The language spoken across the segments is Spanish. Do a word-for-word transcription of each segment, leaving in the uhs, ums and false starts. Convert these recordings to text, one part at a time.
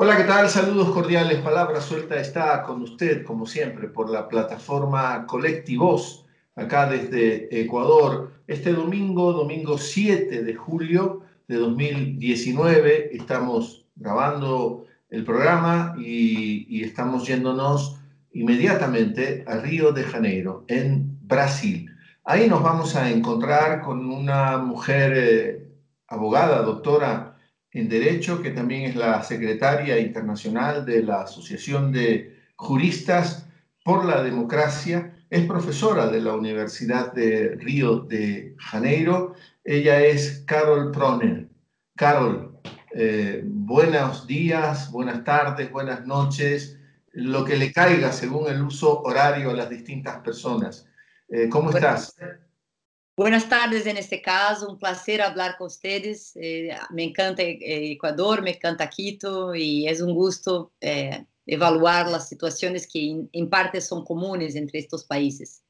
Hola, ¿qué tal? Saludos cordiales. Palabra Suelta está con usted, como siempre, por la plataforma ColectiVoz, acá desde Ecuador. Este domingo, domingo siete de julio de dos mil diecinueve, estamos grabando el programa y, y estamos yéndonos inmediatamente a Río de Janeiro, en Brasil. Ahí nos vamos a encontrar con una mujer eh, abogada, doctora en Derecho, que también es la secretaria internacional de la Asociación de Juristas por la Democracia. Es profesora de la Universidad de Río de Janeiro. Ella es Carol Proner. Carol, eh, buenos días, buenas tardes, buenas noches, lo que le caiga según el uso horario a las distintas personas. Eh, ¿Cómo estás? Buenas tardes, en este caso, un placer hablar con ustedes. Eh, me encanta Ecuador, me encanta Quito y es un gusto eh, evaluar las situaciones que in, en parte son comunes entre estos países.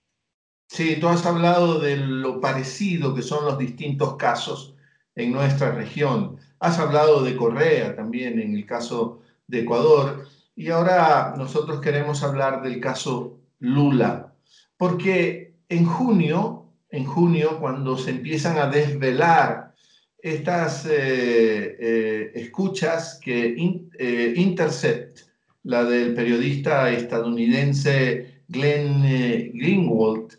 Sí, tú has hablado de lo parecido que son los distintos casos en nuestra región. Has hablado de Correa también en el caso de Ecuador y ahora nosotros queremos hablar del caso Lula, porque en junio... En junio, cuando se empiezan a desvelar estas eh, eh, escuchas que in, eh, Intercept, la del periodista estadounidense Glenn eh, Greenwald,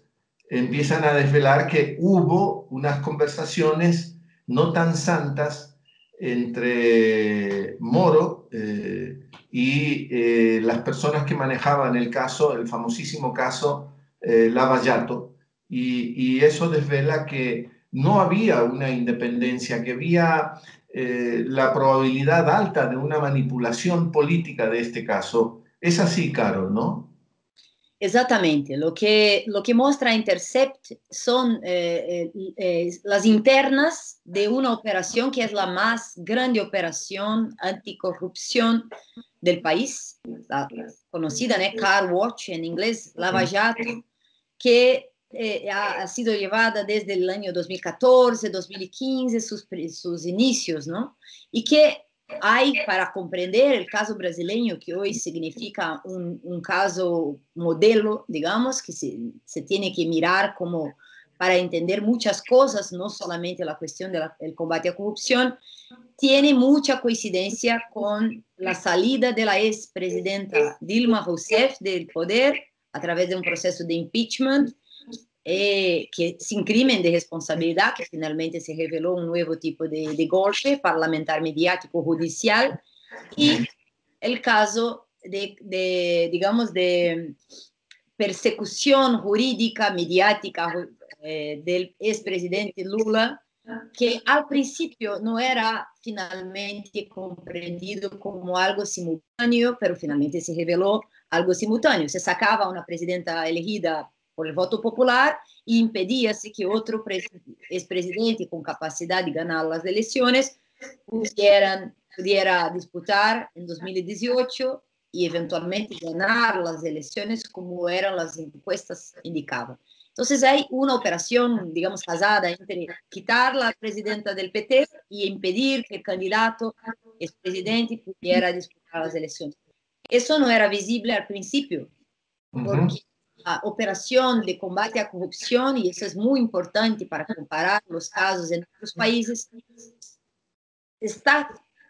empiezan a desvelar que hubo unas conversaciones no tan santas entre Moro eh, y eh, las personas que manejaban el caso, el famosísimo caso eh, Lava Jato. Y, y eso desvela que no había una independencia, que había eh, la probabilidad alta de una manipulación política de este caso. Es así, Carol, ¿no? Exactamente. Lo que, lo que muestra Intercept son eh, eh, eh, las internas de una operación que es la más grande operación anticorrupción del país, la conocida, ¿no? Car Watch en inglés, Lava Jato, que... Eh, ha, ha sido llevada desde el año dos mil catorce, dos mil quince, sus, sus inicios, ¿no? Y que hay, para comprender el caso brasileño, que hoy significa un, un caso modelo, digamos, que se, se tiene que mirar como para entender muchas cosas, no solamente la cuestión del combate a corrupción, tiene mucha coincidencia con la salida de la expresidenta Dilma Rousseff del poder a través de un proceso de impeachment, Eh, que sin crimen de responsabilidad, que finalmente se reveló un nuevo tipo de, de golpe parlamentar, mediático, judicial, y el caso de, de digamos, de persecución jurídica, mediática eh, del expresidente Lula, que al principio no era finalmente comprendido como algo simultáneo, pero finalmente se reveló algo simultáneo. Se sacaba a una presidenta elegida por el voto popular y impedía-se que otro expresidente con capacidad de ganar las elecciones pudieran, pudiera disputar en dos mil dieciocho y eventualmente ganar las elecciones como eran las encuestas indicaban. Entonces hay una operación, digamos, casada entre quitar la presidenta del P T y impedir que el candidato expresidente pudiera disputar las elecciones. Eso no era visible al principio, porque uh-huh. La operación de combate a corrupción, y eso es muy importante para comparar los casos en otros países, está,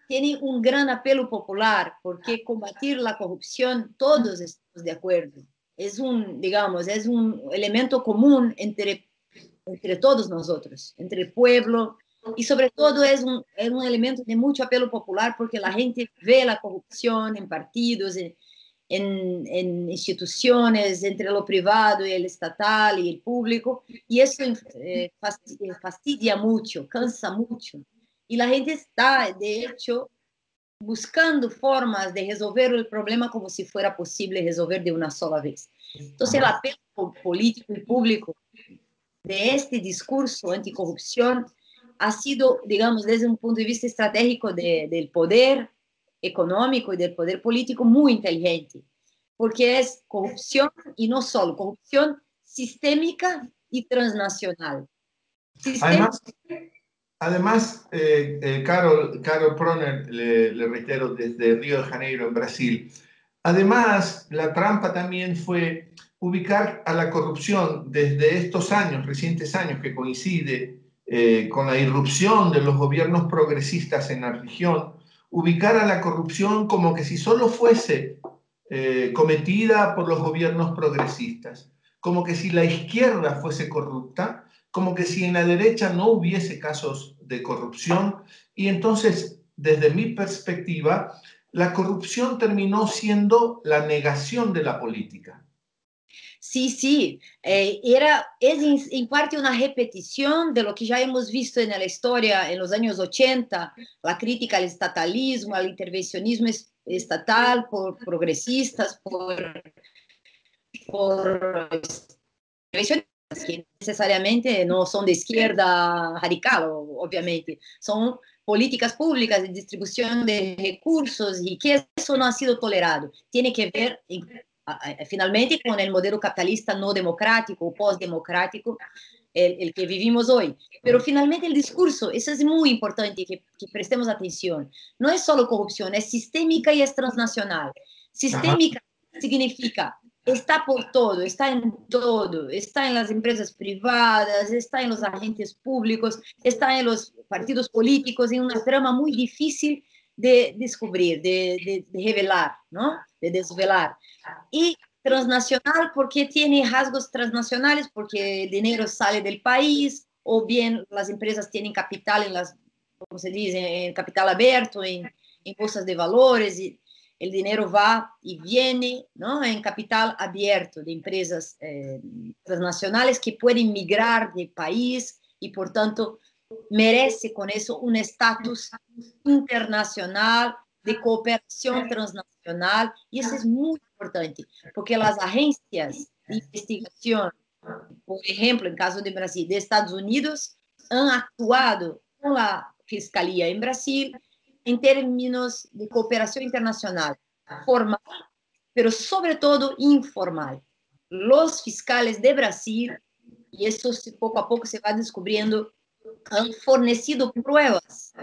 tiene un gran apelo popular, porque combatir la corrupción todos estamos de acuerdo. Es un, digamos, es un elemento común entre, entre todos nosotros, entre el pueblo, y sobre todo es un, es un elemento de mucho apelo popular, porque la gente ve la corrupción en partidos, en En, en instituciones, entre lo privado y el estatal y el público, y eso eh, fastidia mucho, cansa mucho. Y la gente está, de hecho, buscando formas de resolver el problema como si fuera posible resolver de una sola vez. Entonces, el apelo político y público de este discurso anticorrupción ha sido, digamos, desde un punto de vista estratégico de, del poder económico y del poder político muy inteligente, porque es corrupción y no solo, corrupción sistémica y transnacional. Sistémica, además, Además, eh, eh, Carol, Carol Proner, le, le reitero, desde Río de Janeiro, en Brasil. Además, la trampa también fue ubicar a la corrupción desde estos años, recientes años, que coincide eh, con la irrupción de los gobiernos progresistas en la región, ubicar a la corrupción como que si solo fuese eh, cometida por los gobiernos progresistas, como que si la izquierda fuese corrupta, como que si en la derecha no hubiese casos de corrupción. Y entonces, desde mi perspectiva, la corrupción terminó siendo la negación de la política. Sí, sí, eh, era, es en parte una repetición de lo que ya hemos visto en la historia en los años ochenta, la crítica al estatalismo, al intervencionismo estatal por progresistas, por, por intervencionistas que necesariamente no son de izquierda radical, obviamente, son políticas públicas de distribución de recursos y que eso no ha sido tolerado. Tiene que ver finalmente con el modelo capitalista no democrático o postdemocrático, el, el que vivimos hoy. Pero finalmente el discurso, eso es muy importante que, que prestemos atención, no es solo corrupción, es sistémica y es transnacional. Sistémica Ajá. significa... está por todo, está en todo, está en las empresas privadas, está en los agentes públicos, está en los partidos políticos, en una trama muy difícil de descubrir, de, de, de revelar, ¿no? De desvelar. Y transnacional porque tiene rasgos transnacionales, porque el dinero sale del país, o bien las empresas tienen capital en las, como se dice, en capital abierto, en, en bolsas de valores, y el dinero va y viene, ¿no? En capital abierto de empresas eh, transnacionales que pueden migrar de país y por tanto merece con eso un estatus internacional de cooperación transnacional, y eso es muy importante porque las agencias de investigación, por ejemplo, en el caso de Brasil, de Estados Unidos, han actuado con la Fiscalía en Brasil en términos de cooperación internacional, formal, pero sobre todo informal. Los fiscales de Brasil, y eso poco a poco se va descubriendo, han fornecido pruebas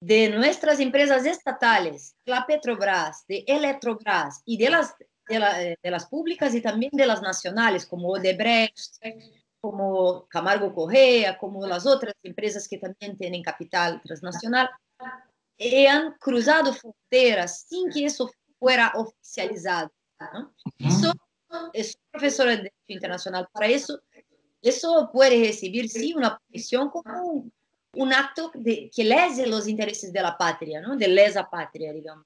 de nuestras empresas estatales, la Petrobras, de Electrobras, y de las, de la, de las públicas y también de las nacionales, como Odebrecht, como Camargo Correa, como las otras empresas que también tienen capital transnacional, y han cruzado fronteras sin que eso fuera oficializado, ¿no? Eso, es profesora de Derecho Internacional para eso, eso puede recibir, sí, una punición como un, un acto de, que lese los intereses de la patria, ¿no? De lesa patria, digamos.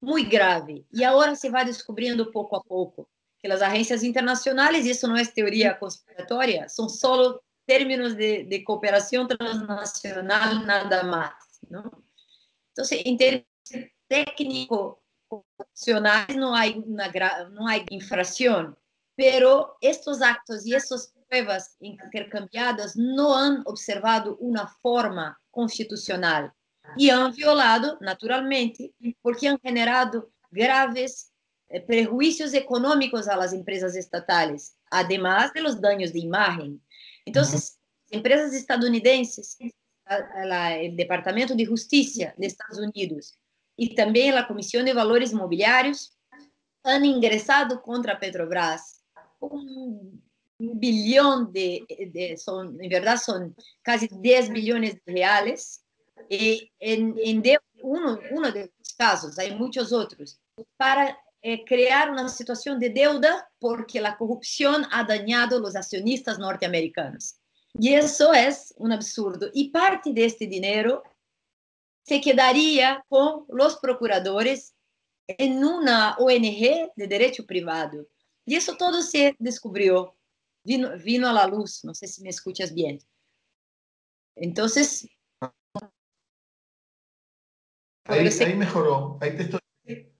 Muy grave. Y ahora se va descubriendo poco a poco que las agencias internacionales, y eso no es teoría conspiratoria, son solo términos de, de cooperación transnacional, nada más, ¿no? Entonces, en términos técnicos, constitucionales, no hay, una no hay infracción, pero estos actos y estas pruebas intercambiadas no han observado una forma constitucional y han violado, naturalmente, porque han generado graves eh, prejuicios económicos a las empresas estatales, además de los daños de imagen. Entonces, empresas estadounidenses, La, la, el Departamento de Justicia de Estados Unidos y también la Comisión de Valores Mobiliarios han ingresado contra Petrobras un billón de, de son, en verdad son casi diez billones de reales, y en, en de, uno, uno de los casos, hay muchos otros, para eh, crear una situación de deuda porque la corrupción ha dañado a los accionistas norteamericanos. Y eso es un absurdo. Y parte de este dinero se quedaría con los procuradores en una O N G de derecho privado. Y eso todo se descubrió, vino, vino a la luz. No sé si me escuchas bien. Entonces... Ahí, ahí mejoró, ahí te estoy...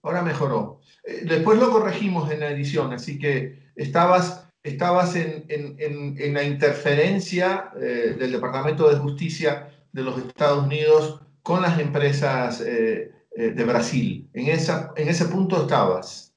ahora mejoró. Después lo corregimos en la edición, así que estabas... Estabas en, en, en, en la interferencia eh, del Departamento de Justicia de los Estados Unidos con las empresas eh, eh, de Brasil. En, esa, en ese punto estabas.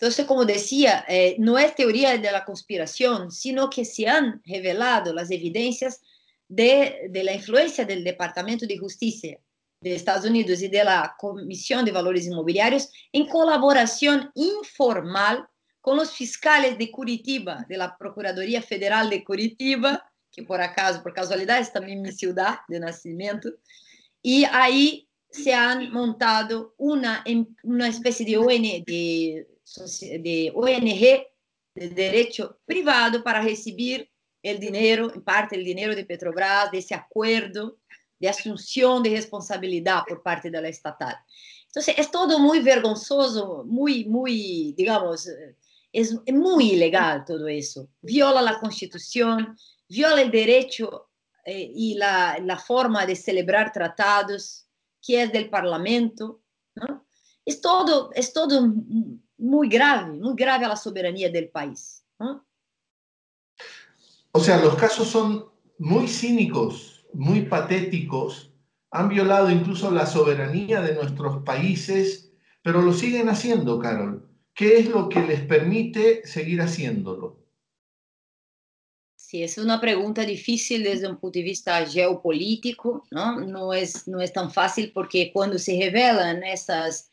Entonces, como decía, eh, no es teoría de la conspiración, sino que se han revelado las evidencias de, de la influencia del Departamento de Justicia de Estados Unidos y de la Comisión de Valores Mobiliarios en colaboración informal con los fiscales de Curitiba, de la Procuraduría Federal de Curitiba, que por acaso, por casualidad, es también mi ciudad de nacimiento, y ahí se han montado una, una especie de O N G, de, de O N G de derecho privado para recibir el dinero, en parte el dinero de Petrobras, de ese acuerdo de asunción de responsabilidad por parte de la estatal. Entonces, es todo muy vergonzoso, muy, muy, digamos, es muy ilegal todo eso. Viola la Constitución, viola el derecho eh, y la, la forma de celebrar tratados, que es del Parlamento, ¿no? Es todo, es todo muy grave, muy grave a la soberanía del país, ¿no? O sea, los casos son muy cínicos, muy patéticos, han violado incluso la soberanía de nuestros países, pero lo siguen haciendo, Carol. ¿Qué es lo que les permite seguir haciéndolo? Sí, es una pregunta difícil desde un punto de vista geopolítico, ¿no? No es, no es tan fácil porque cuando se revelan esas,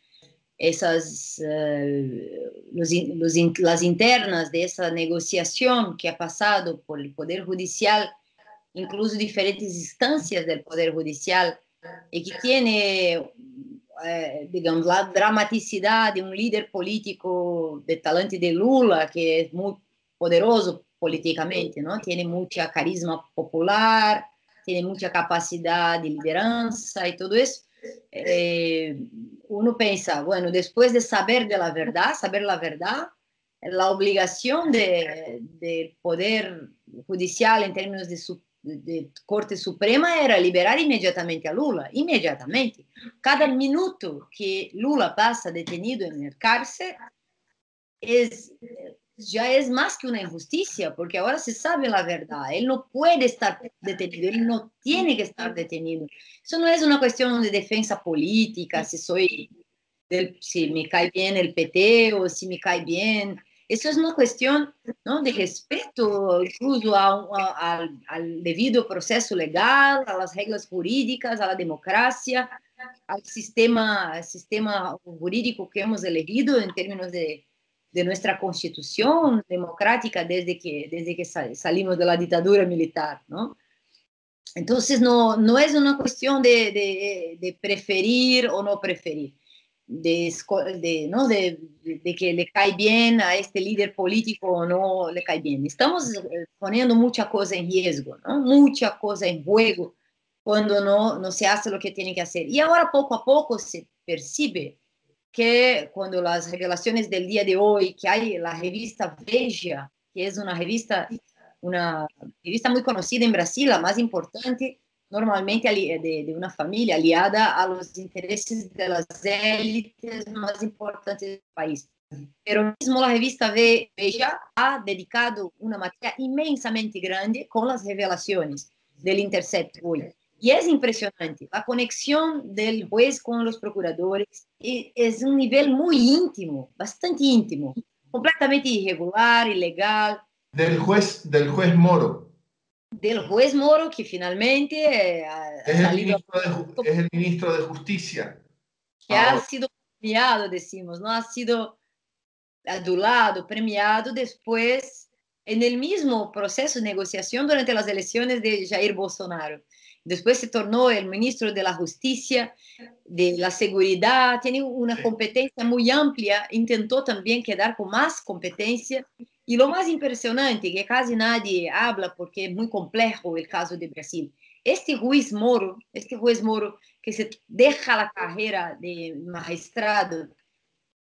esas, uh, los, los, las internas de esa negociación que ha pasado por el Poder Judicial, incluso diferentes instancias del Poder Judicial, y que tiene, eh, digamos, la dramaticidad de un líder político de talante de Lula, que es muy poderoso políticamente, ¿no? Tiene mucha carisma popular, tiene mucha capacidad de lideranza y todo eso. Eh, uno piensa, bueno, después de saber de la verdad, saber la verdad, la obligación del de Poder Judicial en términos de, su, de Corte Suprema era liberar inmediatamente a Lula, inmediatamente. Cada minuto que Lula pasa detenido en el cárcel es... ya es más que una injusticia, porque ahora se sabe la verdad. Él no puede estar detenido, él no tiene que estar detenido. Eso no es una cuestión de defensa política, si, soy del, si me cae bien el P T o si me cae bien. Eso es una cuestión, ¿no?, de respeto incluso a, a, a, al debido proceso legal, a las reglas jurídicas, a la democracia, al sistema, al sistema jurídico que hemos elegido en términos de de nuestra constitución democrática desde que, desde que salimos de la dictadura militar, ¿no? Entonces, no, no es una cuestión de, de, de preferir o no preferir, de, de, ¿no? de, de que le cae bien a este líder político o no le cae bien. Estamos poniendo mucha cosa en riesgo, ¿no? Mucha cosa en juego cuando no, no se hace lo que tiene que hacer. Y ahora poco a poco se percibe que cuando las revelaciones del día de hoy, que hay la revista Veja, que es una revista, una revista muy conocida en Brasil, la más importante, normalmente de, de una familia aliada a los intereses de las élites más importantes del país. Pero mismo la revista Veja ha dedicado una materia inmensamente grande con las revelaciones del Intercept hoy. Y es impresionante, la conexión del juez con los procuradores es un nivel muy íntimo, bastante íntimo, completamente irregular, ilegal. Del juez, del juez Moro. Del juez Moro, que finalmente ha, es, ha salido el de, es el ministro de Justicia. Que ahora ha sido premiado, decimos, ¿no? Ha sido adulado, premiado después en el mismo proceso de negociación durante las elecciones de Jair Bolsonaro. Después se tornó el ministro de la Justicia, de la Seguridad, tiene una competencia muy amplia, intentó también quedar con más competencia. Y lo más impresionante, que casi nadie habla porque es muy complejo el caso de Brasil, este juez Moro, este juez Moro que se deja la carrera de magistrado,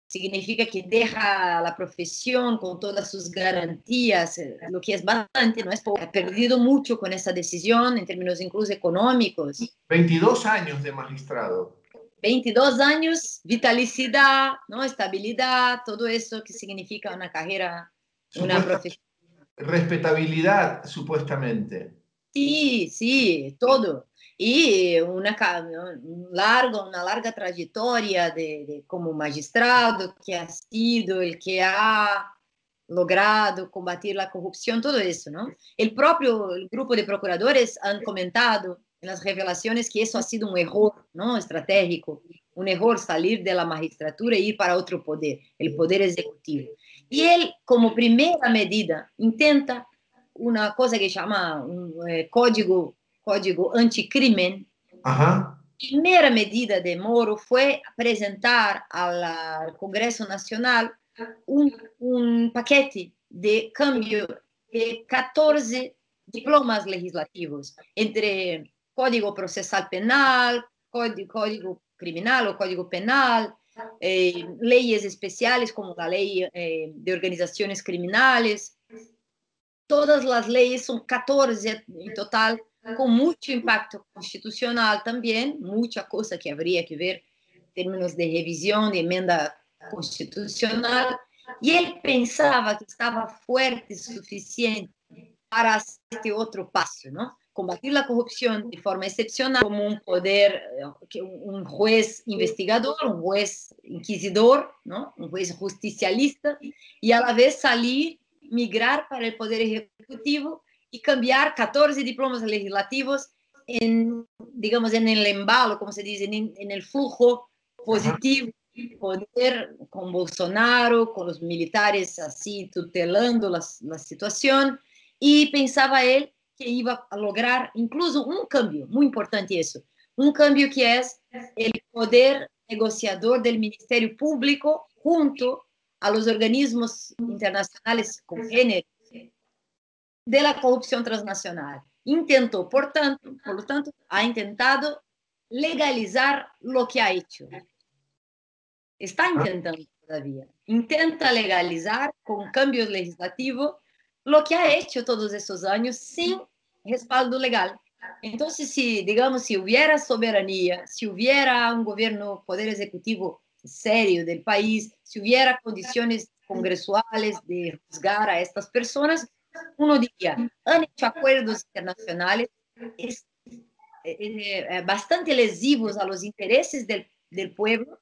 significa que deja la profesión con todas sus garantías, lo que es bastante, no es poco. Ha perdido mucho con esa decisión en términos incluso económicos. veintidós años de magistrado. veintidós años, vitalicidad, ¿no? Estabilidad, todo eso que significa una carrera, Supuesta, una profesión. Respetabilidad, supuestamente. Sí, sí, todo. Y una, un largo, una larga trayectoria de, de, como magistrado, que ha sido el que ha logrado combatir la corrupción, todo eso, ¿no? El propio grupo de procuradores han comentado en las revelaciones que eso ha sido un error, ¿no? Estratégico, un error salir de la magistratura e ir para otro poder, el poder ejecutivo. Y él, como primera medida, intenta una cosa que se llama un eh, código, código anticrimen. Ajá. La primera medida de Moro fue presentar al Congreso Nacional un, un paquete de cambio de catorce diplomas legislativos entre Código Procesal Penal, Código, código Criminal o Código Penal, eh, leyes especiales como la ley eh, de organizaciones criminales. Todas las leyes son catorce en total, con mucho impacto constitucional también, mucha cosa que habría que ver en términos de revisión, de enmienda constitucional, y él pensaba que estaba fuerte suficiente para hacer este otro paso, ¿no? Combatir la corrupción de forma excepcional como un poder, un juez investigador, un juez inquisidor, ¿no? Un juez justicialista, y a la vez salir, migrar para el poder ejecutivo y cambiar catorce diplomas legislativos en, digamos, en el embalo, como se dice, en, en el flujo positivo. Ajá. Poder con Bolsonaro, con los militares así tutelando la, la situación, y pensaba él que iba a lograr incluso un cambio, muy importante eso, un cambio que es el poder negociador del Ministerio Público junto a los organismos internacionales congéneres de la corrupción transnacional. Intentó, por tanto, por lo tanto, ha intentado legalizar lo que ha hecho. Está intentando todavía. Intenta legalizar con cambios legislativos lo que ha hecho todos esos años sin respaldo legal. Entonces, si, digamos, si hubiera soberanía, si hubiera un gobierno, poder ejecutivo serio del país, si hubiera condiciones congresuales de juzgar a estas personas, uno diría, han hecho acuerdos internacionales es, eh, bastante lesivos a los intereses del, del pueblo,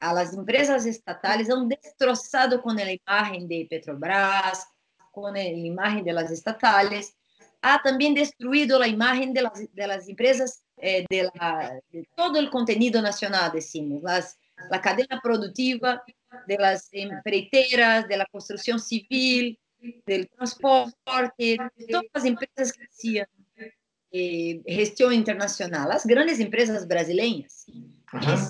a las empresas estatales, han destrozado con la imagen de Petrobras, con la imagen de las estatales, ha también destruido la imagen de las, de las empresas, eh, de, la, de todo el contenido nacional, decimos, las, la cadena productiva de las empreiteras, de la construcción civil, del transporte, de todas las empresas que hacían eh, gestión internacional, las grandes empresas brasileñas. Ajá.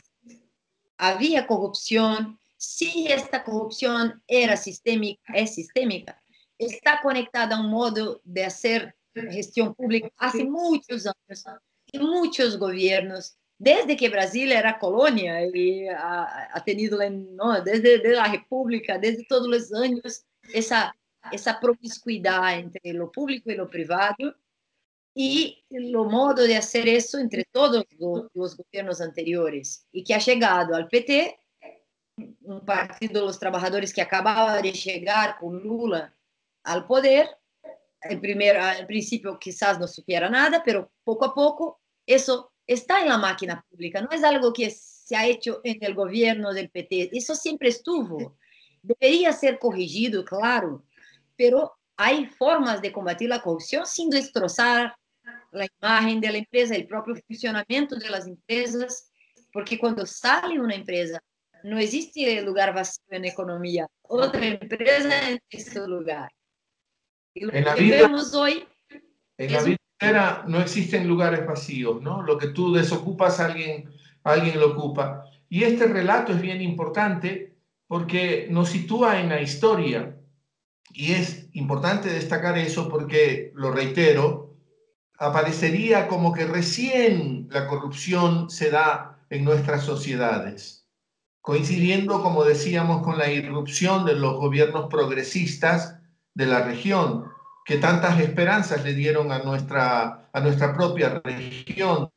Había corrupción. Si esta corrupción era sistémica, es sistémica, está conectada a un modo de hacer gestión pública hace muchos años, en muchos gobiernos, desde que Brasil era colonia y ha, ha tenido, ¿no? desde, desde la República, desde todos los años, esa, esa promiscuidad entre lo público y lo privado, y el modo de hacer eso entre todos los, los gobiernos anteriores, y que ha llegado al P T, un partido de los trabajadores que acababa de llegar con Lula al poder. En, primer, en principio quizás no supiera nada, pero poco a poco eso está en la máquina pública, no es algo que se ha hecho en el gobierno del P T, eso siempre estuvo, debería ser corregido, claro, pero hay formas de combatir la corrupción sin destrozar la imagen de la empresa, el propio funcionamiento de las empresas, porque cuando sale una empresa, no existe lugar vacío en economía, otra empresa en ese lugar. Y lo en la que vida, vemos hoy... En la vida entera no existen lugares vacíos, ¿no? Lo que tú desocupas, alguien, alguien lo ocupa. Y este relato es bien importante porque nos sitúa en la historia. Y es importante destacar eso porque, lo reitero, aparecería como que recién la corrupción se da en nuestras sociedades, coincidiendo, como decíamos, con la irrupción de los gobiernos progresistas de la región, que tantas esperanzas le dieron a nuestra, a nuestra propia región.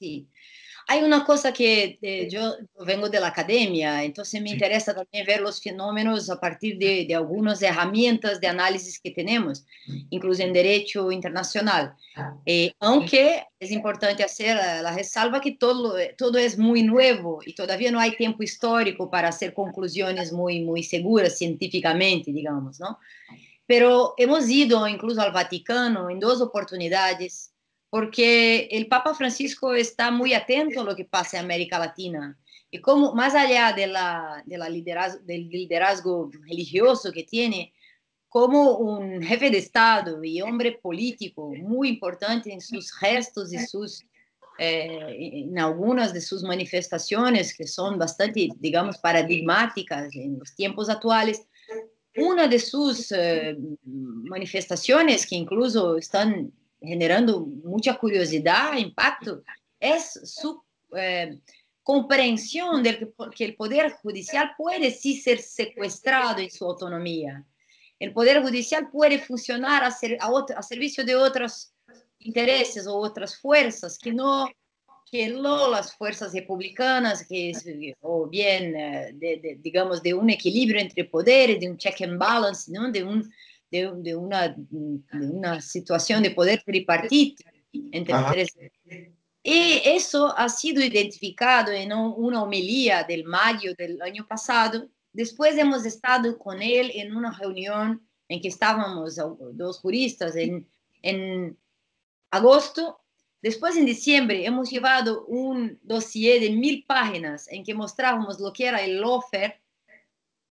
Sí. Hay una cosa que eh, yo vengo de la academia, entonces me interesa también ver los fenómenos a partir de, de algunas herramientas de análisis que tenemos, incluso en derecho internacional. Eh, aunque es importante hacer la resalva que todo, todo es muy nuevo y todavía no hay tiempo histórico para hacer conclusiones muy, muy seguras científicamente, digamos, ¿no? Pero hemos ido incluso al Vaticano en dos oportunidades, porque el Papa Francisco está muy atento a lo que pasa en América Latina. Y como, más allá de la, de la liderazgo, del liderazgo religioso que tiene, como un jefe de Estado y hombre político muy importante en sus gestos y sus, eh, en algunas de sus manifestaciones que son bastante, digamos, paradigmáticas en los tiempos actuales, una de sus eh, manifestaciones que incluso están generando mucha curiosidad, impacto, es su eh, comprensión de que el Poder Judicial puede sí ser secuestrado en su autonomía. El Poder Judicial puede funcionar a, ser, a, otro, a servicio de otros intereses o otras fuerzas, que no, que no las fuerzas republicanas, que es, o bien, de, de, digamos, de un equilibrio entre poderes, de un check and balance, ¿no? de un... De, de, una, de una situación de poder tripartito entre tres. Y eso ha sido identificado en una homilía del mayo del año pasado. Después hemos estado con él en una reunión en que estábamos dos juristas en, en agosto. Después, en diciembre, hemos llevado un dossier de mil páginas en que mostrábamos lo que era el Lawfare.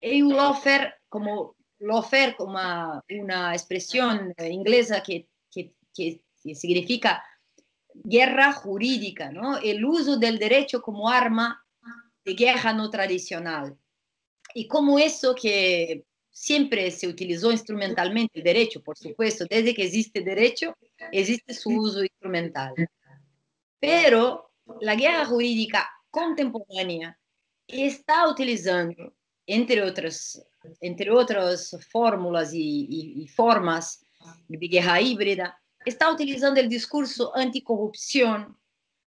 El Lawfare, como Lawfare, como una, una expresión inglesa que, que, que significa guerra jurídica, ¿no? El uso del derecho como arma de guerra no tradicional. Y como eso que siempre se utilizó instrumentalmente, el derecho, por supuesto, desde que existe derecho, existe su uso instrumental. Pero la guerra jurídica contemporánea está utilizando, entre otras entre otras fórmulas y, y, y formas de guerra híbrida, está utilizando el discurso anticorrupción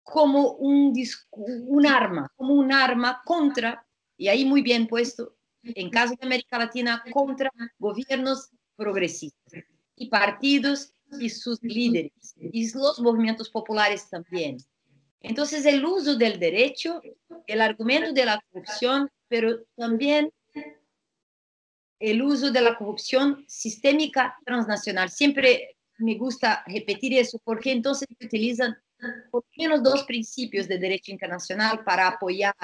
como un, un arma, como un arma contra, y ahí muy bien puesto, en caso de América Latina, contra gobiernos progresistas y partidos y sus líderes, y los movimientos populares también. Entonces, el uso del derecho, el argumento de la corrupción, pero también el uso de la corrupción sistémica transnacional. Siempre me gusta repetir eso, porque entonces utilizan por lo menos dos principios de derecho internacional para apoyar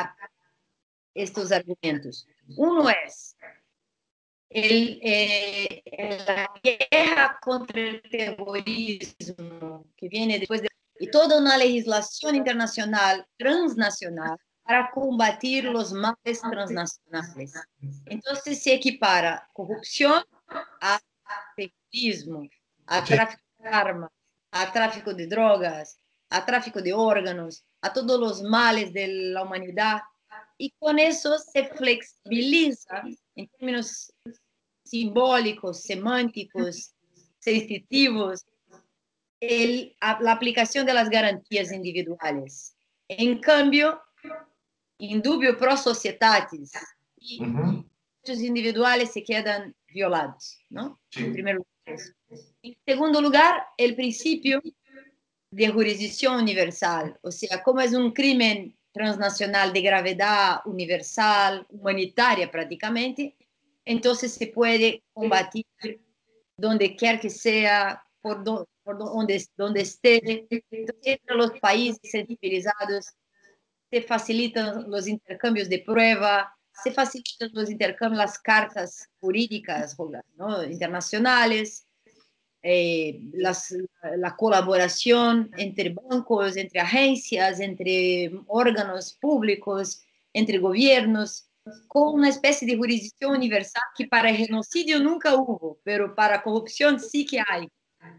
estos argumentos. Uno es el, eh, la guerra contra el terrorismo, que viene después de... y toda una legislación internacional, transnacional, para combatir los males transnacionales. Entonces se equipara corrupción a terrorismo, a tráfico de armas, a tráfico de drogas, a tráfico de órganos, a todos los males de la humanidad. Y con eso se flexibiliza en términos simbólicos, semánticos, sensitivos, el, la aplicación de las garantías individuales. En cambio, indubio pro societatis, y uh-huh. Los individuales se quedan violados, ¿no? Sí. En primer lugar. En segundo lugar, el principio de jurisdicción universal, o sea, como es un crimen transnacional de gravedad universal, humanitaria prácticamente, entonces se puede combatir donde quiera que sea, por donde, por donde, donde esté. Entonces, entre los países sensibilizados se facilitan los intercambios de prueba, se facilitan los intercambios, las cartas jurídicas, ¿no? internacionales, eh, las, la colaboración entre bancos, entre agencias, entre órganos públicos, entre gobiernos, con una especie de jurisdicción universal que para el genocidio nunca hubo, pero para corrupción sí que hay,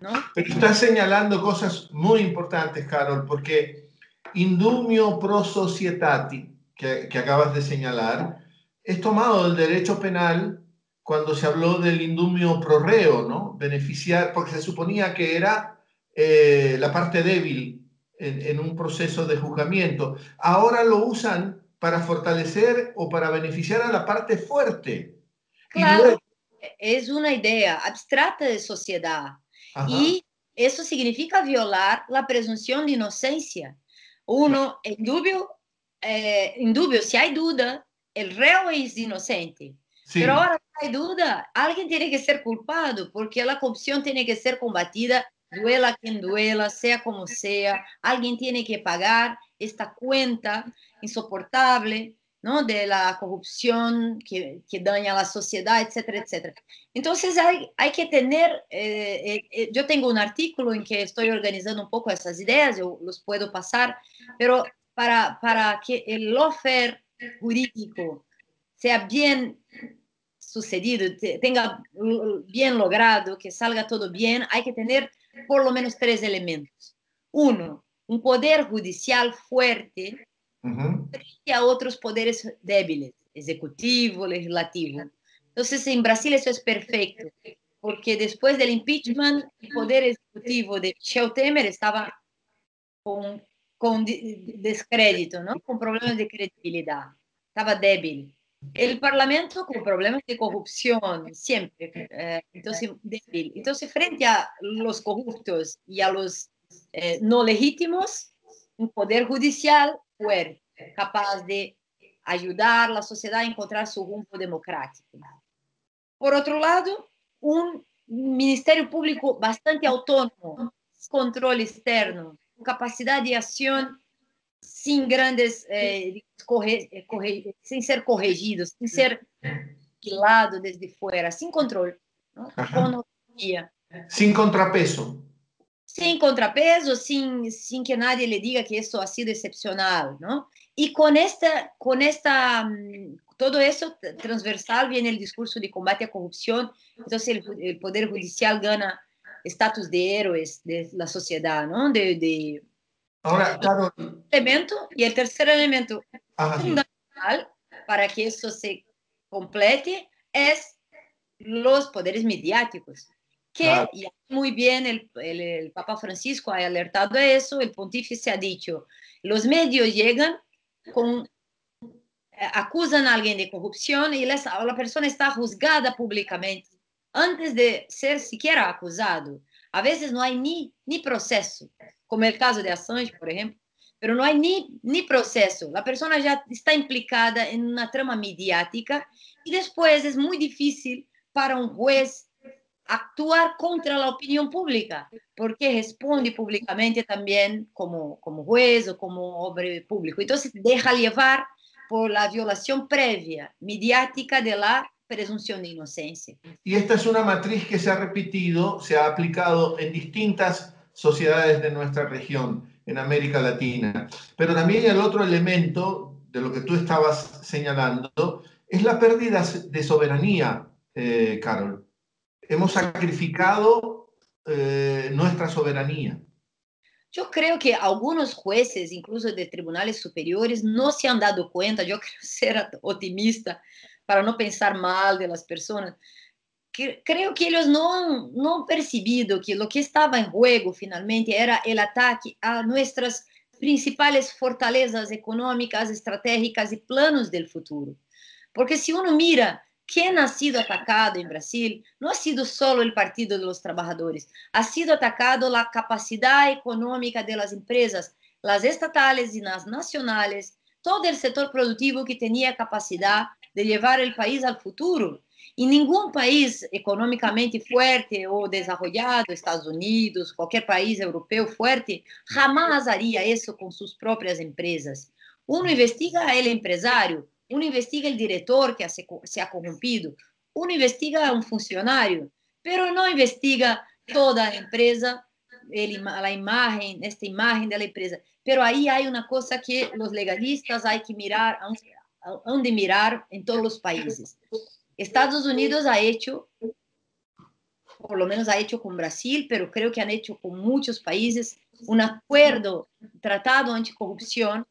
¿no? Pero estás señalando cosas muy importantes, Carol, porque indumio pro societati, que, que acabas de señalar, es tomado del derecho penal cuando se habló del indumio pro reo, ¿no? Beneficiar, porque se suponía que era eh, la parte débil en, en un proceso de juzgamiento. Ahora lo usan para fortalecer o para beneficiar a la parte fuerte. Claro, luego... es una idea abstracta de sociedad. Ajá. Y eso significa violar la presunción de inocencia. Uno, en dubio, eh, en dubio, si hay duda, el reo es inocente. Sí. Pero ahora si hay duda, alguien tiene que ser culpado, porque la corrupción tiene que ser combatida, duela quien duela, sea como sea. Alguien tiene que pagar esta cuenta insoportable, ¿no?, de la corrupción que, que daña a la sociedad, etcétera, etcétera. Entonces hay, hay que tener, eh, eh, yo tengo un artículo en que estoy organizando un poco esas ideas, yo los puedo pasar, pero para, para que el lawfare jurídico sea bien sucedido, tenga bien logrado, que salga todo bien, hay que tener por lo menos tres elementos. Uno, un poder judicial fuerte, uh-huh, frente a otros poderes débiles, ejecutivo, legislativo. Entonces en Brasil eso es perfecto, porque después del impeachment el poder ejecutivo de Michel Temer estaba con, con descrédito, ¿no?, con problemas de credibilidad, estaba débil. El parlamento con problemas de corrupción siempre, eh, entonces débil. Entonces frente a los corruptos y a los eh, no legítimos, un poder judicial fuerte, capaz de ayudar a la sociedad a encontrar su rumbo democrático. Por otro lado, un ministerio público bastante autónomo, control externo, capacidad de acción sin grandes, eh, corre, corre, sin ser corregido, sin ser vigilado desde fuera, sin control, ¿no?, con autonomía. Sin contrapeso. Sin contrapeso, sin, sin que nadie le diga que esto ha sido excepcional, ¿no? Y con esta, con esta, todo eso transversal viene el discurso de combate a corrupción, entonces el, el Poder Judicial gana estatus de héroes de la sociedad, ¿no? De, de, Ahora, de, claro. El elemento, y el tercer elemento, ajá, fundamental para que eso se complete es los poderes mediáticos. Que claro, y muy bien el, el, el Papa Francisco ha alertado a eso, el pontífice ha dicho, los medios llegan, con, acusan a alguien de corrupción y les, la persona está juzgada públicamente antes de ser siquiera acusado. A veces no hay ni, ni proceso, como el caso de Assange, por ejemplo, pero no hay ni, ni proceso. La persona ya está implicada en una trama mediática y después es muy difícil para un juez actuar contra la opinión pública, porque responde públicamente también como, como juez o como hombre público. Entonces, deja llevar por la violación previa mediática de la presunción de inocencia. Y esta es una matriz que se ha repetido, se ha aplicado en distintas sociedades de nuestra región, en América Latina. Pero también el otro elemento de lo que tú estabas señalando es la pérdida de soberanía, eh, Carol. Hemos sacrificado eh, nuestra soberanía. Yo creo que algunos jueces, incluso de tribunales superiores, no se han dado cuenta, yo creo ser optimista para no pensar mal de las personas, que, creo que ellos no han, no han percibido que lo que estaba en juego finalmente era el ataque a nuestras principales fortalezas económicas, estratégicas y planos del futuro. Porque si uno mira... ¿Quién ha sido atacado en Brasil? No ha sido solo el Partido de los Trabajadores, ha sido atacado la capacidad económica de las empresas, las estatales y las nacionales, todo el sector productivo que tenía capacidad de llevar el país al futuro. Y ningún país económicamente fuerte o desarrollado, Estados Unidos, cualquier país europeo fuerte, jamás haría eso con sus propias empresas. Uno investiga al empresario, uno investiga el director que hace, se ha corrompido, uno investiga a un funcionario, pero no investiga toda la empresa, el, la imagen, esta imagen de la empresa. Pero ahí hay una cosa que los legalistas hay que mirar, han de mirar en todos los países. Estados Unidos ha hecho, por lo menos ha hecho con Brasil, pero creo que han hecho con muchos países, un acuerdo, tratado anticorrupción,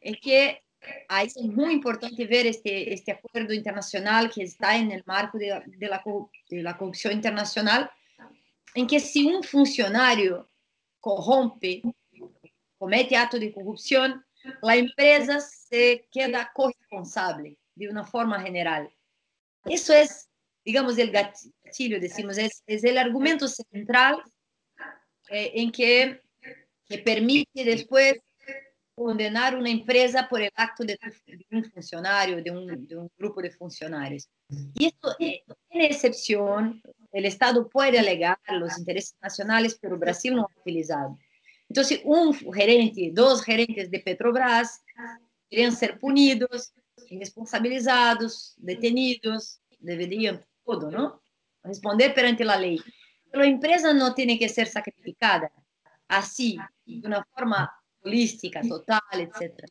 en que ahí es muy importante ver este, este acuerdo internacional que está en el marco de, de, la, de la corrupción internacional, en que si un funcionario corrompe, comete ato de corrupción, la empresa se queda corresponsable de una forma general. Eso es, digamos, el gatillo, decimos, es, es el argumento central eh, en que, que permite después condenar una empresa por el acto de, de un funcionario, de un, de un grupo de funcionarios. Y esto, en excepción, el Estado puede alegar los intereses nacionales, pero Brasil no ha utilizado. Entonces, un gerente, dos gerentes de Petrobras deberían ser punidos, responsabilizados, detenidos, deberían todo, ¿no? Responder perante la ley. Pero la empresa no tiene que ser sacrificada así, de una forma holística, total, etcétera.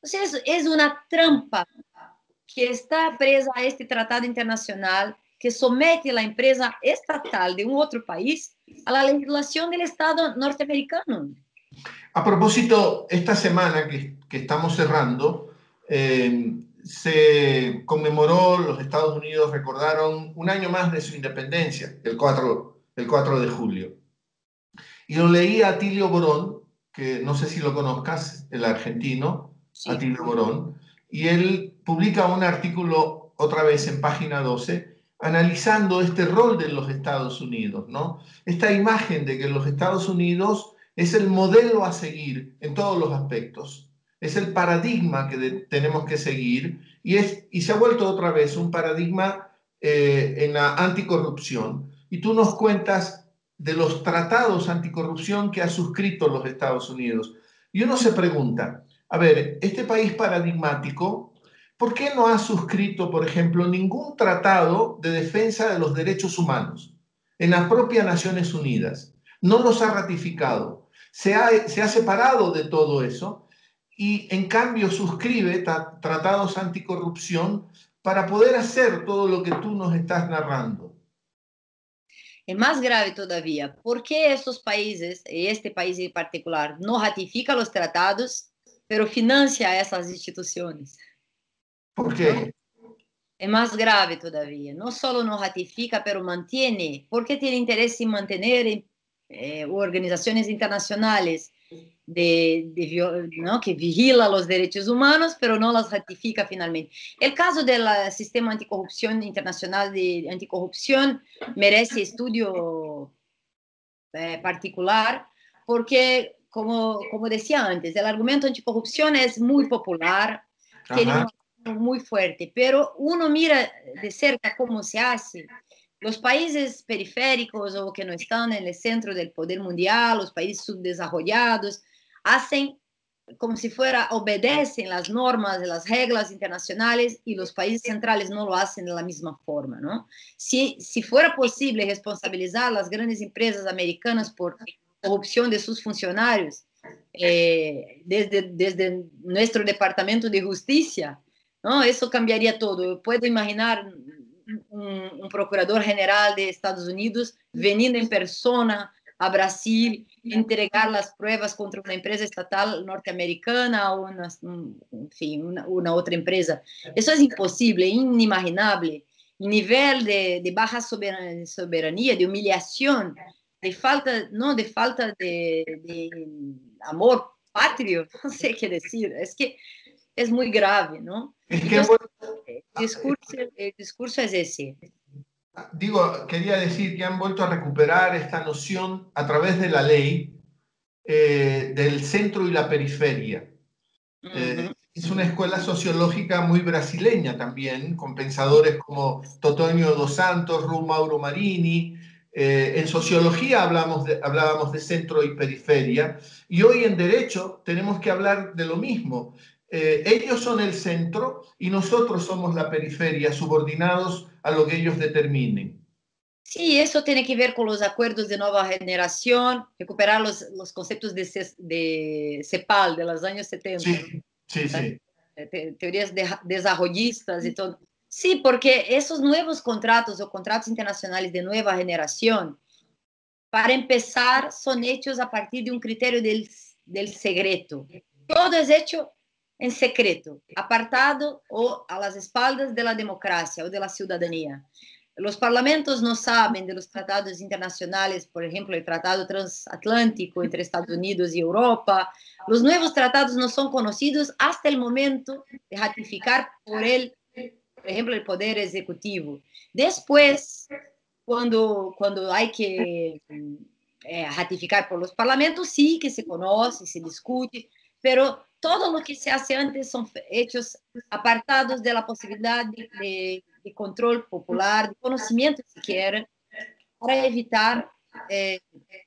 Entonces, es una trampa que está presa a este tratado internacional que somete a la empresa estatal de un otro país a la legislación del Estado norteamericano. A propósito, esta semana que, que estamos cerrando, eh, se conmemoró, los Estados Unidos recordaron un año más de su independencia, el cuatro de julio. Y lo leí a Atilio Borón, que no sé si lo conozcas, el argentino, sí. Atilio Borón, y él publica un artículo otra vez en Página doce, analizando este rol de los Estados Unidos, ¿no? Esta imagen de que los Estados Unidos es el modelo a seguir en todos los aspectos, es el paradigma que de, tenemos que seguir, y, es, y se ha vuelto otra vez un paradigma eh, en la anticorrupción. Y tú nos cuentas de los tratados anticorrupción que ha suscrito los Estados Unidos. Y uno se pregunta, a ver, este país paradigmático, ¿por qué no ha suscrito, por ejemplo, ningún tratado de defensa de los derechos humanos en las propias Naciones Unidas? No los ha ratificado. Se ha, se ha separado de todo eso y, en cambio, suscribe tra- tratados anticorrupción para poder hacer todo lo que tú nos estás narrando. Es más grave todavía. ¿Por qué estos países, y este país en particular, no ratifica los tratados, pero financia a esas instituciones? ¿Por qué? Es más grave todavía. No solo no ratifica, pero mantiene. ¿Por qué tiene interés en mantener eh, organizaciones internacionales de, de, ¿no? que vigilan los derechos humanos, pero no las ratifica finalmente? El caso del sistema anticorrupción internacional de anticorrupción merece estudio eh, particular porque, como, como decía antes, el argumento anticorrupción es muy popular, Ajá. tiene una muy fuerte, pero uno mira de cerca cómo se hace. Los países periféricos o que no están en el centro del poder mundial, los países subdesarrollados, hacen como si fuera, obedecen las normas, las reglas internacionales y los países centrales no lo hacen de la misma forma, ¿no? Si, si fuera posible responsabilizar a las grandes empresas americanas por corrupción de sus funcionarios, eh, desde, desde nuestro Departamento de Justicia, ¿no? Eso cambiaría todo. Puedo imaginar un, un procurador general de Estados Unidos veniendo en persona a Brasil, entregar las pruebas contra una empresa estatal norteamericana o una, en fin, una, una otra empresa. Eso es imposible, inimaginable. El nivel de, de baja soberanía, soberanía, de humillación, de falta, no, de, falta de, de amor patrio, no sé qué decir. Es que es muy grave, ¿no? Es que, Entonces, bueno, el, discurso, el discurso es ese. Digo, quería decir que han vuelto a recuperar esta noción a través de la ley eh, del centro y la periferia. Uh-huh. eh, es una escuela sociológica muy brasileña también, con pensadores como Totonio dos Santos, Rui Mauro Marini. Eh, en sociología hablamos de, hablábamos de centro y periferia, y hoy en derecho tenemos que hablar de lo mismo. Eh, ellos son el centro y nosotros somos la periferia, subordinados a lo que ellos determinen. Sí, eso tiene que ver con los acuerdos de nueva generación, recuperar los, los conceptos de, de CEPAL de los años setenta. Sí, sí, sí. Te, teorías de, desarrollistas y todo. Sí, porque esos nuevos contratos o contratos internacionales de nueva generación, para empezar, son hechos a partir de un criterio del, del secreto. Todo es hecho en secreto, apartado o a las espaldas de la democracia o de la ciudadanía. Los parlamentos no saben de los tratados internacionales, por ejemplo, el Tratado Transatlántico entre Estados Unidos y Europa. Los nuevos tratados no son conocidos hasta el momento de ratificar por él, por ejemplo, el Poder Ejecutivo. Después, cuando, cuando hay que eh, ratificar por los parlamentos, sí que se conoce, se discute, pero todo lo que se hace antes son hechos apartados de la posibilidad de, de de control popular, de conocimiento siquiera, para evitar, eh,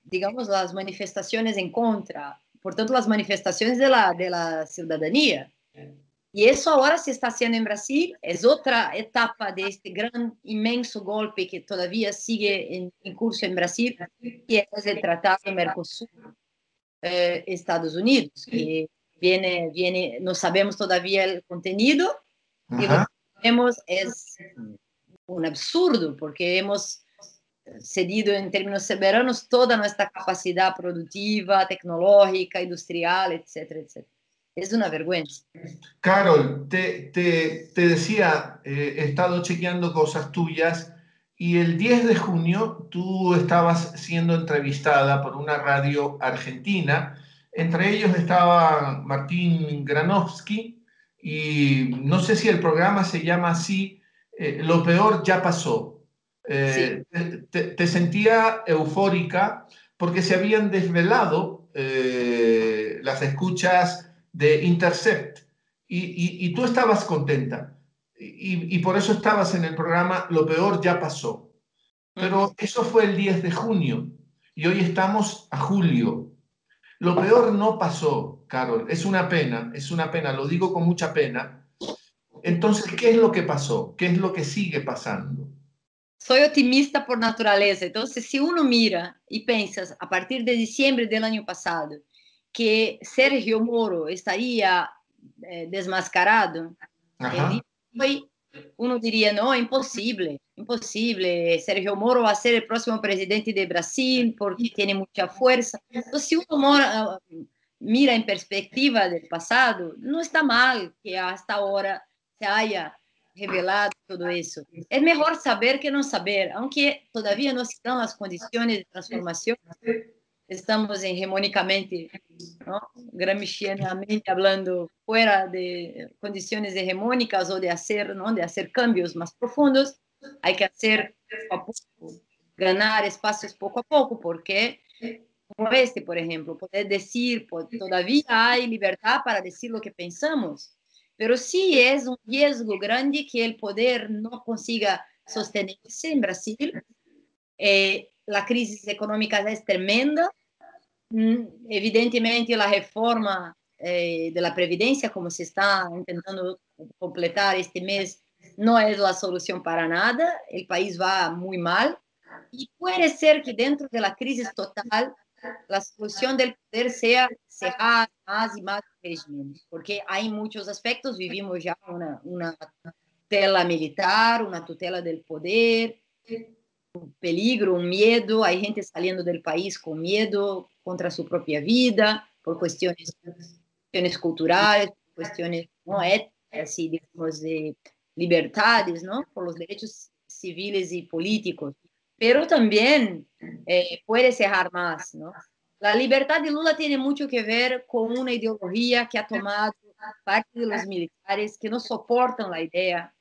digamos, las manifestaciones en contra, por tanto, las manifestaciones de la, de la ciudadanía. Y eso ahora se está haciendo en Brasil, es otra etapa de este gran, inmenso golpe que todavía sigue en, en curso en Brasil, que es el Tratado Mercosur-Estados eh, Unidos, que viene, viene, no sabemos todavía el contenido, y es un absurdo porque hemos cedido en términos soberanos toda nuestra capacidad productiva, tecnológica, industrial, etcétera, etcétera. Es una vergüenza. Carol, te, te, te decía, eh, he estado chequeando cosas tuyas y el diez de junio tú estabas siendo entrevistada por una radio argentina. Entre ellos estaba Martín Granovsky. Y no sé si el programa se llama así, eh, Lo peor ya pasó. Eh, sí. te, te sentía eufórica porque se habían desvelado eh, las escuchas de Intercept y, y, y tú estabas contenta y, y por eso estabas en el programa Lo peor ya pasó. Pero eso fue el diez de junio y hoy estamos a julio. Lo peor no pasó, Carol, es una pena, es una pena, lo digo con mucha pena. Entonces, ¿qué es lo que pasó? ¿Qué es lo que sigue pasando? Soy optimista por naturaleza, entonces si uno mira y piensas a partir de diciembre del año pasado que Sergio Moro estaría eh, desmascarado, hoy uno diría, no, imposible, imposible, Sergio Moro va a ser el próximo presidente de Brasil porque tiene mucha fuerza. Entonces, si uno mora... mira en perspectiva del pasado, no está mal que hasta ahora se haya revelado todo eso. Es mejor saber que no saber, aunque todavía no se dan las condiciones de transformación. Estamos hegemónicamente, ¿no?, gramscianamente hablando, fuera de condiciones hegemónicas o de hacer, ¿no?, de hacer cambios más profundos. Hay que hacer poco a poco, ganar espacios poco a poco, porque... como este, por ejemplo, poder decir, todavía hay libertad para decir lo que pensamos, pero sí es un riesgo grande que el poder no consiga sostenerse en Brasil. Eh, la crisis económica es tremenda, evidentemente la reforma eh, de la Previdencia, como se está intentando completar este mes, no es la solución para nada, el país va muy mal, y puede ser que dentro de la crisis total, la solución del poder sea cerrar más y más regímenes, porque hay muchos aspectos, vivimos ya una, una tutela militar, una tutela del poder, un peligro, un miedo, hay gente saliendo del país con miedo contra su propia vida, por cuestiones, cuestiones culturales, cuestiones no éticas y digamos de libertades, ¿no?, por los derechos civiles y políticos. Pero también eh, puede cerrar más, ¿no? La libertad de Lula tiene mucho que ver con una ideología que ha tomado parte de los militares que no soportan la idea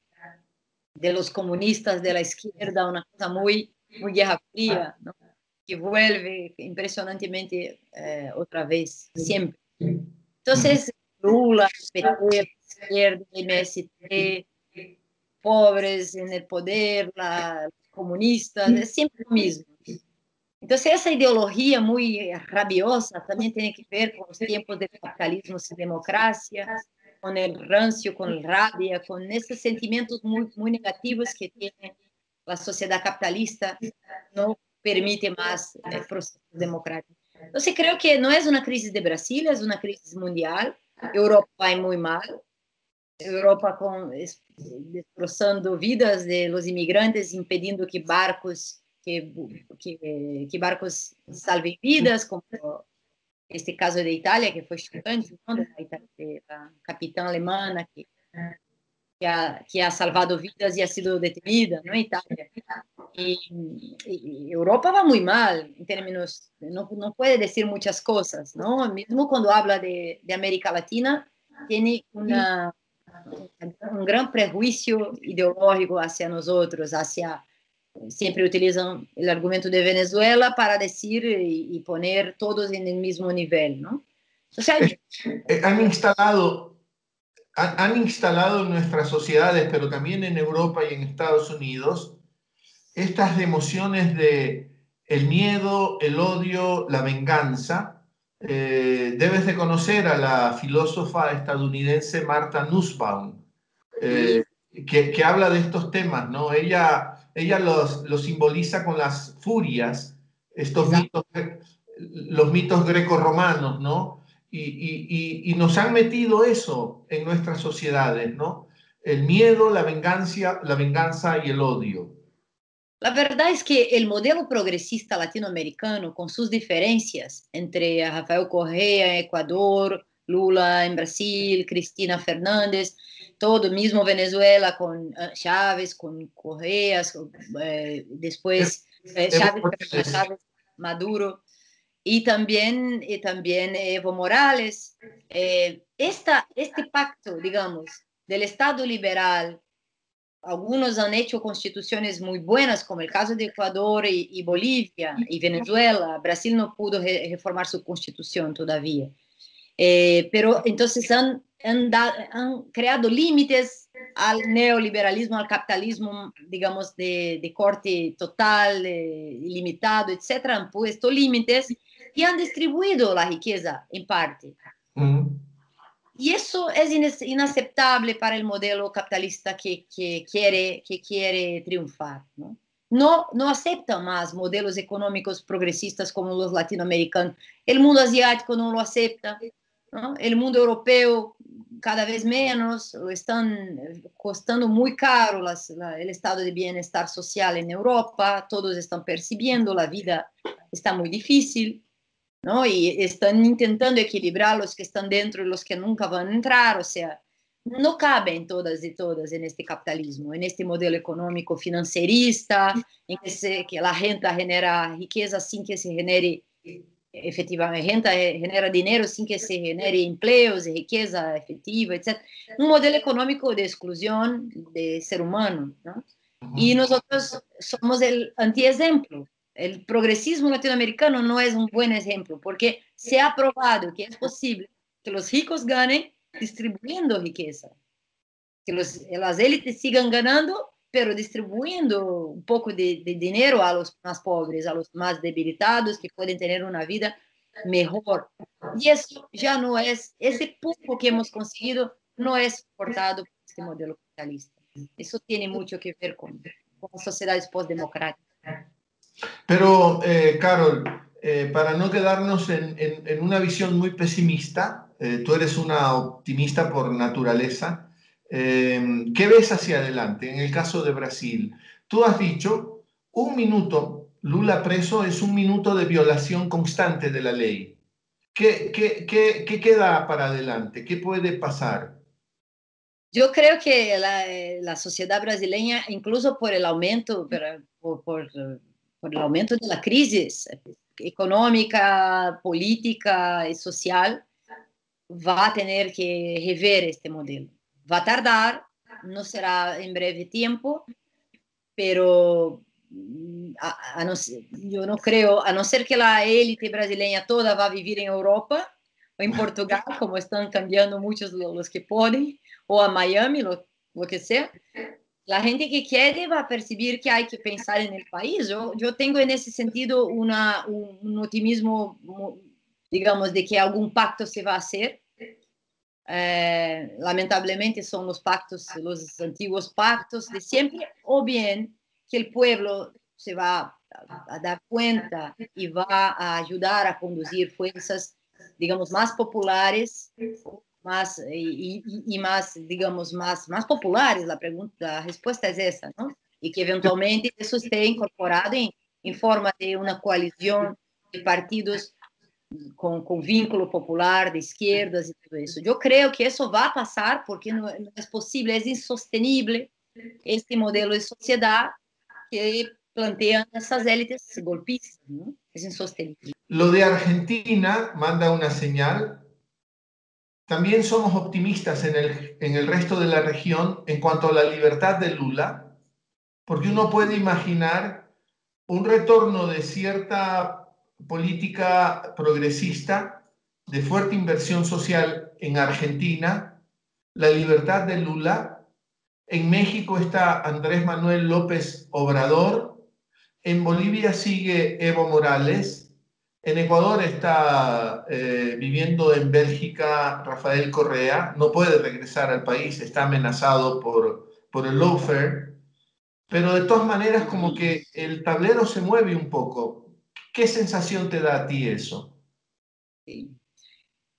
de los comunistas de la izquierda, una cosa muy, muy guerra fría, ¿no?, que vuelve impresionantemente eh, otra vez, siempre. Entonces, Lula, P T, izquierda, M S T, pobres en el poder, la... comunistas, es siempre lo mismo. Entonces esa ideología muy rabiosa también tiene que ver con los tiempos del capitalismo sin democracia, con el rancio, con la rabia, con esos sentimientos muy, muy negativos que tiene la sociedad capitalista, no permite más eh, procesos democráticos. Entonces creo que no es una crisis de Brasil, es una crisis mundial. Europa va muy mal. Europa con, es, destrozando vidas de los inmigrantes, impediendo que barcos que, que, que barcos salven vidas, como este caso de Italia, que fue chocante, ¿no?, la, la capitán alemana que que ha, que ha salvado vidas y ha sido detenida, ¿no? Italia. Y, y Europa va muy mal, en términos, no, no puede decir muchas cosas, ¿no? Mismo cuando habla de, de América Latina, tiene una, un gran prejuicio ideológico hacia nosotros, hacia... Siempre utilizan el argumento de Venezuela para decir y, y poner todos en el mismo nivel, ¿no? O sea, eh, eh, han instalado, han, han instalado en nuestras sociedades, pero también en Europa y en Estados Unidos, estas emociones de el miedo, el odio, la venganza. Eh, debes de conocer a la filósofa estadounidense Martha Nussbaum, eh, que, que habla de estos temas, ¿no? Ella... Ella los, los simboliza con las furias, estos mitos, los mitos grecorromanos, ¿no? Y, y, y, y nos han metido eso en nuestras sociedades, ¿no? El miedo, la venganza, la venganza y el odio. La verdad es que el modelo progresista latinoamericano, con sus diferencias entre Rafael Correa en Ecuador, Lula en Brasil, Cristina Fernández, todo, mismo Venezuela con Chávez, con Correas, eh, después eh, Chávez, Chávez, Maduro, y también, y también Evo Morales. Eh, esta, este pacto, digamos, del Estado liberal, algunos han hecho constituciones muy buenas, como el caso de Ecuador y, y Bolivia y Venezuela. Brasil no pudo re reformar su constitución todavía. Eh, pero entonces han, han, da, han creado límites al neoliberalismo, al capitalismo, digamos, de, de corte total, eh, limitado, etcétera. Han puesto límites y han distribuido la riqueza en parte. Uh-huh. Y eso es inaceptable para el modelo capitalista que, que, quiere, que quiere triunfar, ¿no? No, no acepta más modelos económicos progresistas como los latinoamericanos. El mundo asiático no lo acepta, ¿no? El mundo europeo cada vez menos. Están costando muy caro las, la, el estado de bienestar social en Europa. Todos están percibiendo, la vida está muy difícil, ¿no? Y están intentando equilibrar los que están dentro y los que nunca van a entrar. O sea, no caben todas y todas en este capitalismo, en este modelo económico financierista, en que, se, que la renta genera riqueza sin que se genere efectivamente, renta genera dinero sin que se genere empleos, riqueza efectiva, etcétera. Un modelo económico de exclusión de ser humano, ¿no? Y nosotros somos el antiejemplo. El progresismo latinoamericano no es un buen ejemplo, porque se ha probado que es posible que los ricos ganen distribuyendo riqueza, que los, las élites sigan ganando, pero distribuyendo un poco de, de dinero a los más pobres, a los más debilitados, que pueden tener una vida mejor. Y eso ya no es, ese poco que hemos conseguido no es soportado por este modelo capitalista. Eso tiene mucho que ver con, con las sociedades postdemocráticas. Pero, eh, Carol, eh, para no quedarnos en, en, en una visión muy pesimista, Eh, tú eres una optimista por naturaleza. Eh, ¿Qué ves hacia adelante en el caso de Brasil? Tú has dicho, un minuto, Lula preso es un minuto de violación constante de la ley. ¿Qué, qué, qué, qué queda para adelante? ¿Qué puede pasar? Yo creo que la, la sociedad brasileña, incluso por el aumento, por, por, por el aumento de la crisis económica, política y social, va a tener que rever este modelo. Va a tardar, no será en breve tiempo, pero a, a no, yo no creo, a no ser que la élite brasileña toda va a vivir en Europa o en Portugal, como están cambiando muchos los que pueden, o a Miami, lo, lo que sea, la gente que quede va a percibir que hay que pensar en el país. Yo, yo tengo en ese sentido una, un, un optimismo, digamos, de que algún pacto se va a hacer. Eh, lamentablemente son los pactos, los antiguos pactos de siempre, o bien que el pueblo se va a, a dar cuenta y va a ayudar a conducir fuerzas, digamos, más populares, más, y, y, y más, digamos, más, más populares. La pregunta, la respuesta es esa, ¿no? Y que eventualmente eso esté incorporado en, en forma de una coalición de partidos com, com vínculo popular de esquerdas e tudo isso. Eu creio que isso vai passar, porque não, não é possível, é insostenível este modelo de sociedade que plantean esas élites golpistas, ¿no? Es insostenible. Lo de Argentina manda una señal. También somos optimistas en el, en el resto de la región en cuanto a la libertad de Lula, porque uno puede imaginar un retorno de cierta política progresista, de fuerte inversión social en Argentina, la libertad de Lula. En México está Andrés Manuel López Obrador, en Bolivia sigue Evo Morales, en Ecuador está eh, viviendo en Bélgica Rafael Correa, no puede regresar al país, está amenazado por, por el Lawfare, pero de todas maneras como que el tablero se mueve un poco. ¿Qué sensación te da a ti eso?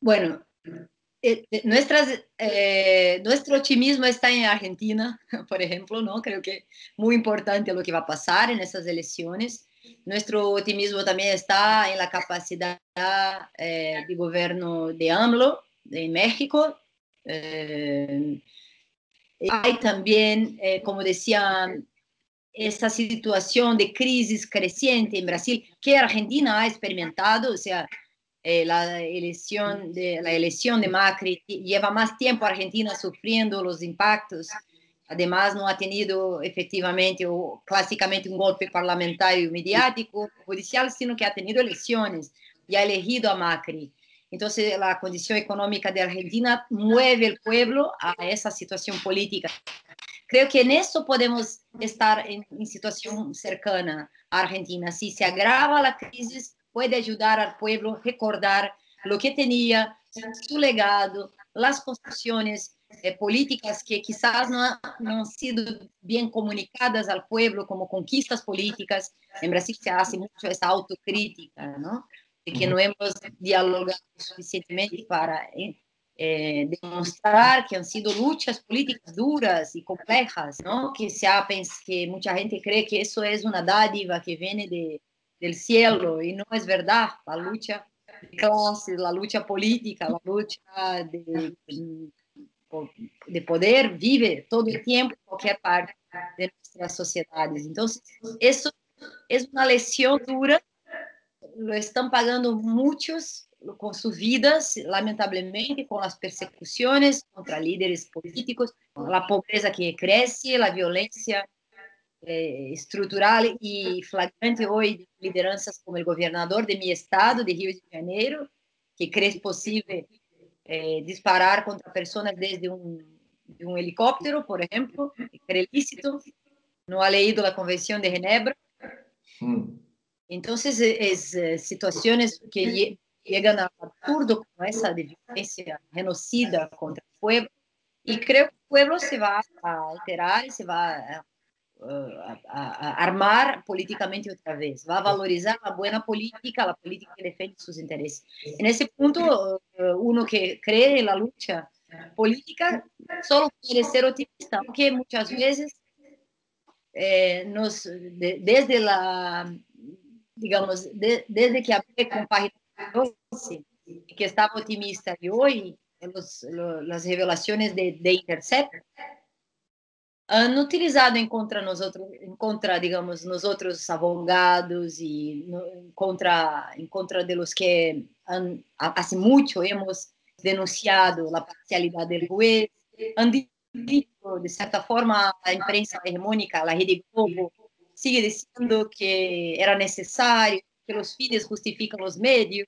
Bueno... Eh, nuestras, eh, nuestro optimismo está en Argentina, por ejemplo, ¿no? Creo que es muy importante lo que va a pasar en esas elecciones. Nuestro optimismo también está en la capacidad eh, de gobierno de AMLO en México. Eh, hay también, eh, como decía, esa situación de crisis creciente en Brasil que Argentina ha experimentado, o sea, Eh, la, elección de, la elección de Macri lleva más tiempo Argentina sufriendo los impactos. Además, no ha tenido efectivamente o clásicamente un golpe parlamentario, mediático, judicial, sino que ha tenido elecciones y ha elegido a Macri. Entonces, la condición económica de Argentina mueve al pueblo a esa situación política. Creo que en eso podemos estar en, en situación cercana a Argentina. Si se agrava la crisis, puede ayudar al pueblo a recordar lo que tenía, su legado, las construcciones eh, políticas que quizás no, ha, no han sido bien comunicadas al pueblo como conquistas políticas. En Brasil se hace mucho esa autocrítica, ¿no? De que no hemos dialogado suficientemente para eh, demostrar que han sido luchas políticas duras y complejas, ¿no? Que, se ha, que mucha gente cree que eso es una dádiva que viene de... del cielo, y no es verdad. La lucha de clases, la lucha política, la lucha de, de poder vive todo el tiempo en cualquier parte de nuestras sociedades. Entonces, eso es una lección dura, lo están pagando muchos con sus vidas, lamentablemente, con las persecuciones contra líderes políticos, con la pobreza que crece, la violencia Eh, estructural y flagrante hoy de lideranzas como el gobernador de mi estado, de Río de Janeiro, que cree posible eh, disparar contra personas desde un, de un helicóptero, por ejemplo, que es ilícito, no ha leído la Convención de Ginebra. Entonces, es, es situaciones que llegan al absurdo como esa de violencia genocida contra el pueblo, y creo que el pueblo se va a alterar, se va a A, a, a armar políticamente otra vez, va a valorizar la buena política, la política que defiende sus intereses. En ese punto, uno que cree en la lucha política solo puede ser optimista, aunque muchas veces eh, nos, de, desde la, digamos, de, desde que hablé con Página doce, que estaba optimista, y hoy los, los, las revelaciones de, de Intercept han utilizado en contra nosotros, en contra, digamos, nosotros abogados y en contra, en contra de los que han, hace mucho hemos denunciado la parcialidad del juez, han dicho de cierta forma a la prensa hegemónica, la Rede Globo, sigue diciendo que era necesario, que los fines justifican los medios,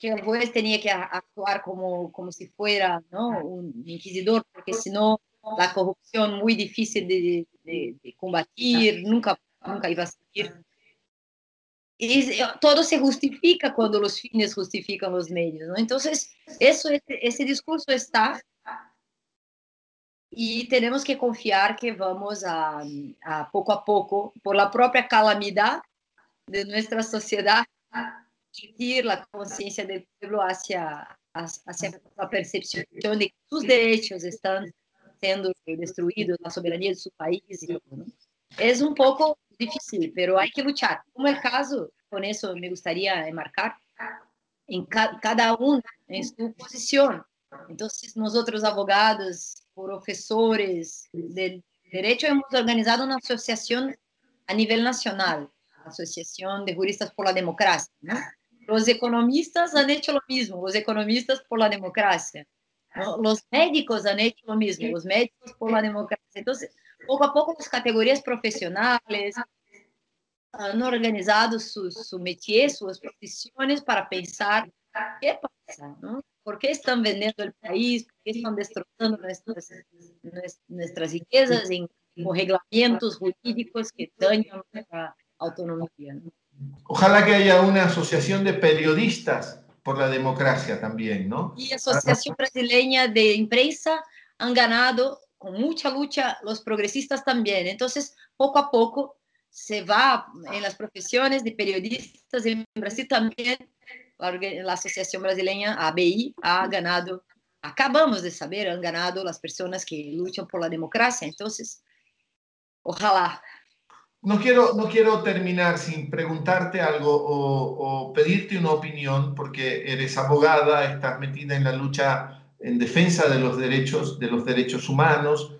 que el juez tenía que actuar como, como si fuera, ¿no?, un inquisidor, porque si no, la corrupción muy difícil de, de, de combatir, nunca, nunca iba a salir. Y todo se justifica cuando los fines justifican los medios, ¿no? Entonces, eso, ese, ese discurso está, y tenemos que confiar que vamos a, a poco a poco, por la propia calamidad de nuestra sociedad, dirigir la conciencia del pueblo hacia, hacia la percepción de que sus derechos están siendo destruidos, la soberanía de su país, ¿no? Es un poco difícil, pero hay que luchar. Como el caso, con eso me gustaría enmarcar, en ca cada una en su posición. Entonces, nosotros abogados, profesores del derecho, hemos organizado una asociación a nivel nacional, Asociación de Juristas por la Democracia, ¿no? Los economistas han hecho lo mismo, los economistas por la democracia, ¿no? Los médicos han hecho lo mismo, los médicos por la democracia. Entonces, poco a poco las categorías profesionales han organizado su, su métier, sus profesiones para pensar qué pasa, ¿no? ¿Por qué están vendiendo el país? ¿Por qué están destrozando nuestras, nuestras riquezas en, en reglamentos jurídicos que dañan nuestra autonomía, ¿no? Ojalá que haya una asociación de periodistas por la democracia también, ¿no? Y la Asociación Brasileña de Imprensa han ganado con mucha lucha los progresistas también. Entonces, poco a poco se va en las profesiones de periodistas en Brasil también. La Asociación Brasileña, A B I, ha ganado, acabamos de saber, han ganado las personas que luchan por la democracia. Entonces, ojalá. No quiero, no quiero terminar sin preguntarte algo o, o pedirte una opinión, porque eres abogada, estás metida en la lucha en defensa de los derechos, de los derechos humanos.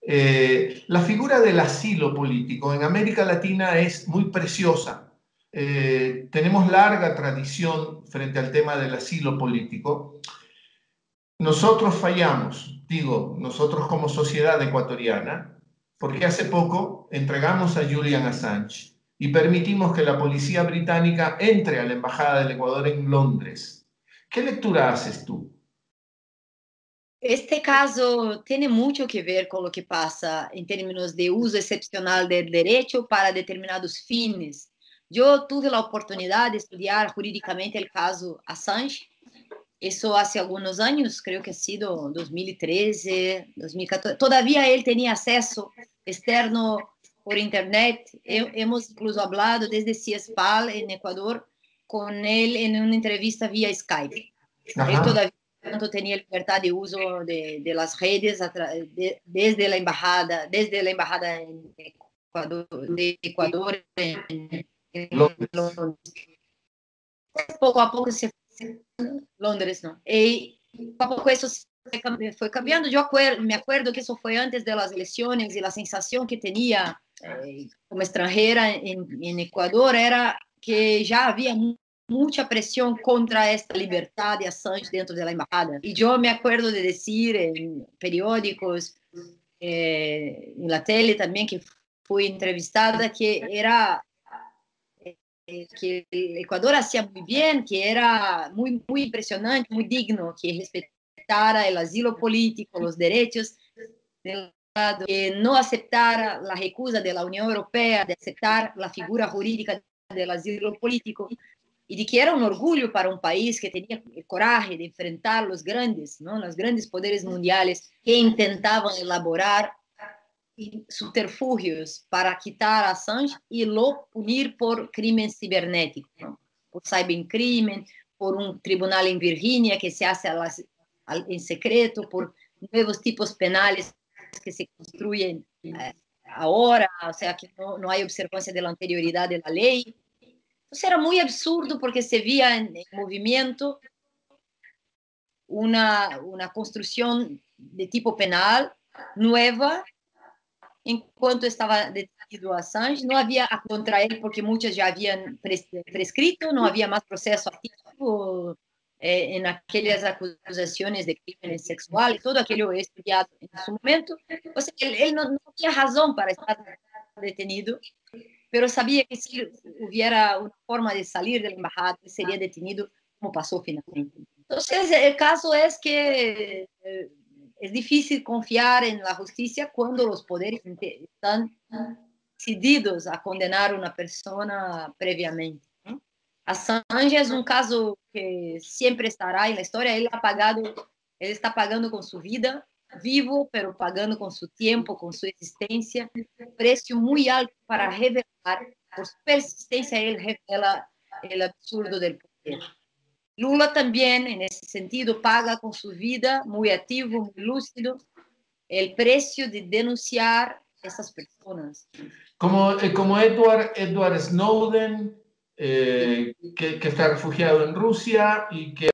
Eh, la figura del asilo político en América Latina es muy preciosa. Eh, tenemos larga tradición frente al tema del asilo político. Nosotros fallamos, digo, nosotros como sociedad ecuatoriana, porque hace poco entregamos a Julian Assange y permitimos que la policía británica entre a la Embajada del Ecuador en Londres. ¿Qué lectura haces tú? Este caso tiene mucho que ver con lo que pasa en términos de uso excepcional del derecho para determinados fines. Yo tuve la oportunidad de estudiar jurídicamente el caso Assange. Eso hace algunos años, creo que ha sido dos mil trece, dos mil catorce. Todavía él tenía acceso externo por internet. Hemos incluso hablado desde C I E S P A L en Ecuador con él en una entrevista vía Skype. Ajá. Él todavía tenía libertad de uso de, de las redes de, desde la embajada, desde la embajada en Ecuador, de Ecuador en, en Londres. Poco a poco se Londres, ¿no? Y poco a poco eso fue cambiando. Yo acuer, me acuerdo que eso fue antes de las elecciones y la sensación que tenía eh, como extranjera en, en Ecuador era que ya había mucha presión contra esta libertad de Assange dentro de la embajada. Y yo me acuerdo de decir en periódicos, eh, en la tele también, que fui entrevistada, que era... que Ecuador hacía muy bien, que era muy, muy impresionante, muy digno, que respetara el asilo político, los derechos del Estado, que no aceptara la recusa de la Unión Europea de aceptar la figura jurídica del asilo político, y de que era un orgullo para un país que tenía el coraje de enfrentar los grandes, ¿no? Los grandes poderes mundiales que intentaban elaborar subterfugios para quitar a Assange y lo punir por crimen cibernético, ¿no? Por cybercrimen, por un tribunal en Virginia que se hace a las, a, en secreto, por nuevos tipos penales que se construyen eh, ahora, o sea que no, no hay observancia de la anterioridad de la ley. Entonces era muy absurdo porque se veía en, en movimiento una, una construcción de tipo penal nueva. Enquanto estava detido Assange, não havia contra ele, porque muitas já haviam prescrito, não havia mais processo ativo eh, em aquelas acusações de crime sexual e todo aquilo estudiado nesse momento. Ou seja, ele, ele não, não tinha razão para estar detenido, mas sabia que se houvesse uma forma de sair da embajada, ele seria detenido, como passou finalmente. Então, o caso é que... Eh, es difícil confiar en la justicia cuando los poderes están decididos a condenar a una persona previamente. Assange es un caso que siempre estará en la historia. Él ha pagado, él está pagando con su vida, vivo, pero pagando con su tiempo, con su existencia, un precio muy alto para revelar, por su persistencia, él revela el absurdo del poder. Lula también, en ese sentido, paga con su vida, muy activo, muy lúcido, el precio de denunciar a esas personas. Como, como Edward, Edward Snowden, eh, que, que está refugiado en Rusia y que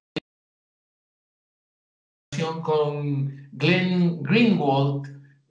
con Glenn Greenwald,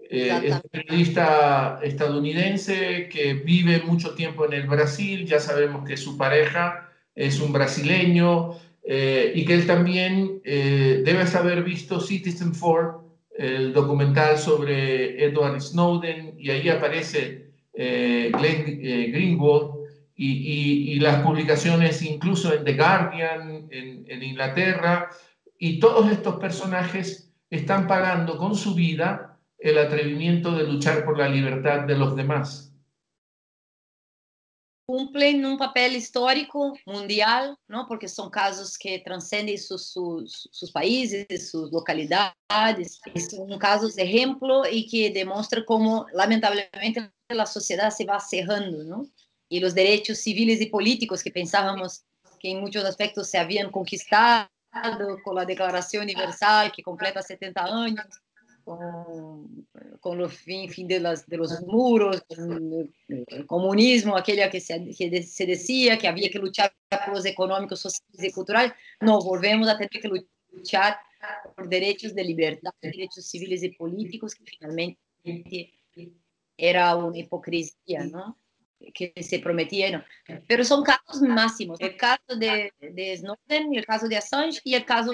eh, es un periodista estadounidense que vive mucho tiempo en el Brasil. Ya sabemos que su pareja es un brasileño, eh, y que él también eh, debe haber visto Citizen Four, el documental sobre Edward Snowden, y ahí aparece eh, Glenn eh, Greenwald y, y, y las publicaciones incluso en The Guardian, en, en Inglaterra. Y todos estos personajes están pagando con su vida el atrevimiento de luchar por la libertad de los demás. Cumplen un papel histórico mundial, ¿no? Porque son casos que transcenden sus, sus, sus países, sus localidades. Son casos de ejemplo y que demuestran cómo, lamentablemente, la sociedad se va cerrando, ¿no? Y los derechos civiles y políticos que pensábamos que en muchos aspectos se habían conquistado, con la Declaración Universal, que completa setenta años, con, con el fin, fin de, las, de los muros, con el comunismo, aquella que se, que se decía que había que luchar por los económicos, sociales y culturales. No, volvemos a tener que luchar por derechos de libertad, derechos civiles y políticos, que finalmente era una hipocresía, ¿no?, que se prometieron. Pero son casos máximos, el caso de, de Snowden, el caso de Assange y el caso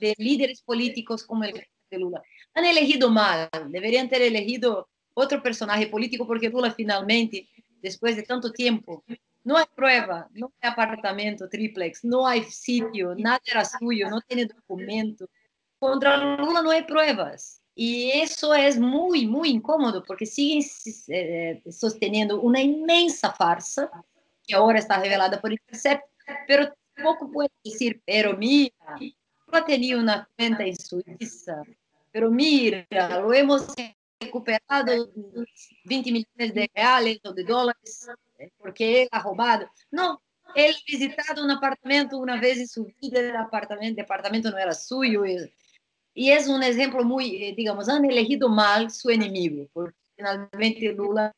de líderes políticos como el de Lula. Han elegido mal, deberían ter elegido otro personaje político, porque Lula finalmente, después de tanto tiempo, no hay prueba, no hay apartamento, triplex, no hay sitio, nada era suyo, no tiene documento. Contra Lula no hay pruebas. Y eso es muy, muy incómodo, porque siguen eh, sosteniendo una inmensa farsa, que ahora está revelada por Intercept, pero tampoco puede decir, pero mira, no tenía una cuenta en Suiza, pero mira, lo hemos recuperado veinte millones de reales o de dólares, porque él ha robado. No, él ha visitado un apartamento una vez en su vida, el apartamento, el apartamento no era suyo. Y es un ejemplo muy, digamos, han elegido mal su enemigo, porque finalmente Lula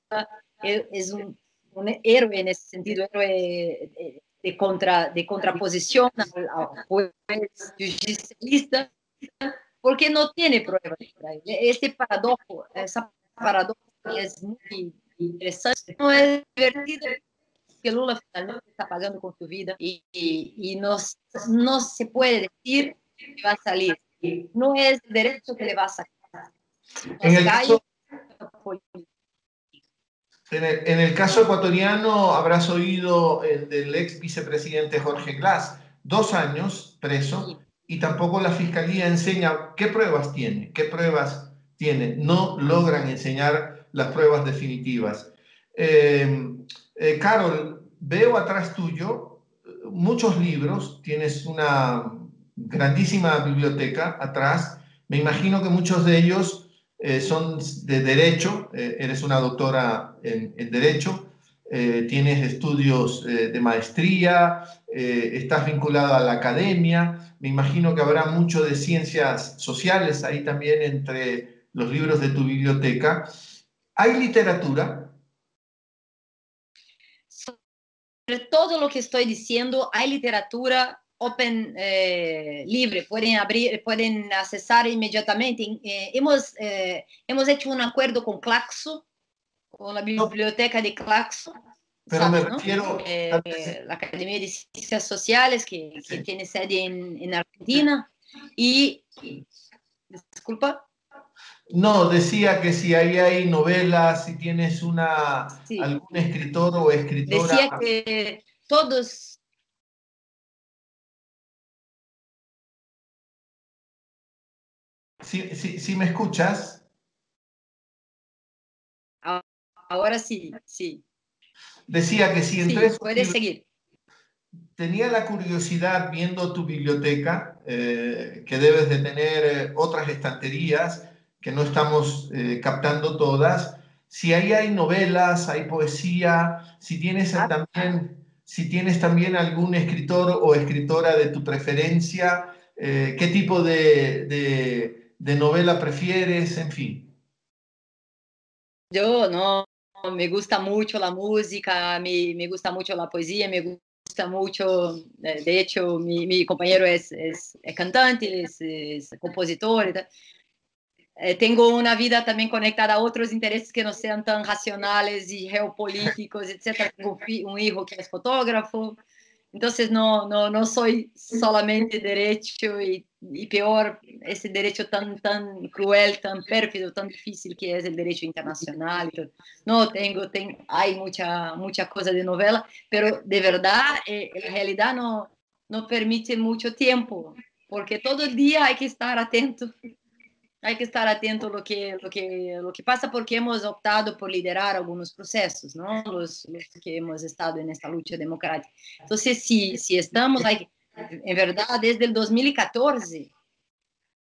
es un, un héroe en ese sentido, héroe de, contra, de contraposición al juez judicialista, porque no tiene pruebas. Este paradojo, esa paradoja es muy interesante, no es divertido, que Lula finalmente está pagando con su vida y, y, y no, no se puede decir que va a salir. No es el derecho que le va a sacar. En el, caso, en, el, en el caso ecuatoriano, habrás oído el del ex vicepresidente Jorge Glass, dos años preso, sí, y tampoco la fiscalía enseña qué pruebas tiene, qué pruebas tiene. No logran enseñar las pruebas definitivas. Eh, eh, Carol, veo atrás tuyo muchos libros, tienes una grandísima biblioteca atrás, me imagino que muchos de ellos eh, son de derecho, eh, eres una doctora en, en derecho, eh, tienes estudios eh, de maestría, eh, estás vinculada a la academia, me imagino que habrá mucho de ciencias sociales ahí también entre los libros de tu biblioteca. ¿Hay literatura? Sobre todo lo que estoy diciendo, hay literatura open, eh, libre, pueden abrir, pueden accesar inmediatamente. Eh, hemos, eh, hemos hecho un acuerdo con Claxo, con la biblioteca de Claxo, pero ¿sabes, me refiero, ¿no?, eh, la Academia de Ciencias Sociales, que, que sí, tiene sede en, en Argentina, y, disculpa. No, decía que si ahí hay novelas, si tienes una, sí, algún escritor o escritora. Decía que todos... Si sí, sí, sí me escuchas. Ahora sí, sí. Decía que si entré... Sí, puedes seguir. Tenía la curiosidad viendo tu biblioteca, eh, que debes de tener otras estanterías que no estamos eh, captando todas. Si ahí hay novelas, hay poesía, si tienes, ah, también, si tienes también algún escritor o escritora de tu preferencia, eh, qué tipo de... de de novela prefieres, en fin. Yo no, me gusta mucho la música, me, me gusta mucho la poesía, me gusta mucho, de hecho mi, mi compañero es, es, es cantante, es, es compositor y tal. Eh, tengo una vida también conectada a otros intereses que no sean tan racionales y geopolíticos, etcétera. Tengo un hijo que es fotógrafo, entonces no, no, no soy solamente derecho y, y peor, ese derecho tan, tan cruel, tan pérfido, tan difícil que es el derecho internacional. No, tengo, tengo, hay mucha, mucha cosa de novela, pero de verdad, eh, en realidad no, no permite mucho tiempo, porque todo el día hay que estar atento. Hay que estar atento a lo que, lo, que, lo que pasa, porque hemos optado por liderar algunos procesos, ¿no? Los, los que hemos estado en esta lucha democrática. Entonces, si, si estamos, hay, en verdad, desde el dos mil catorce,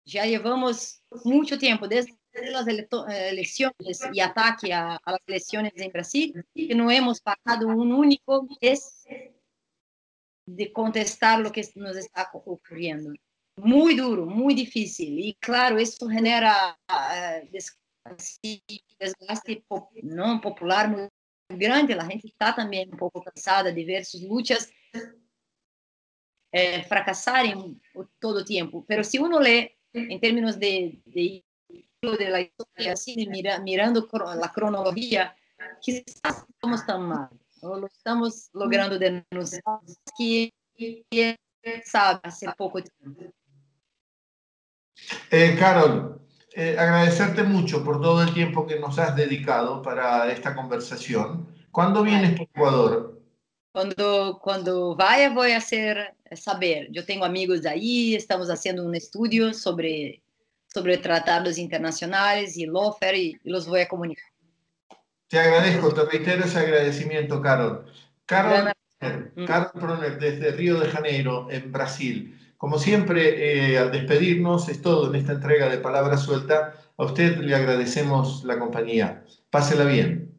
ya llevamos mucho tiempo, desde las ele elecciones y ataque a, a las elecciones en Brasil, que no hemos parado un único mes de contestar lo que nos está ocurriendo. Muy duro, muy difícil, y claro, eso genera uh, desgaste pop, ¿no? popular muy grande. La gente está también un poco cansada de ver sus luchas eh, fracasar en todo tiempo. Pero si uno lee en términos de, de, de la historia, así, mira, mirando la cronología, quizás no estamos tan mal, no lo estamos logrando denunciar, que, que sabe, hace poco tiempo. Eh, Carol, eh, agradecerte mucho por todo el tiempo que nos has dedicado para esta conversación. ¿Cuándo vienes por Ecuador? Cuando, cuando vaya voy a hacer saber. Yo tengo amigos de ahí, estamos haciendo un estudio sobre, sobre tratados internacionales y Lawfare, y, y los voy a comunicar. Te agradezco, te reitero ese agradecimiento, Carol. Carol, Carol Proner, desde Río de Janeiro, en Brasil. Como siempre, eh, al despedirnos, es todo en esta entrega de Palabra Suelta. A usted le agradecemos la compañía. Pásela bien.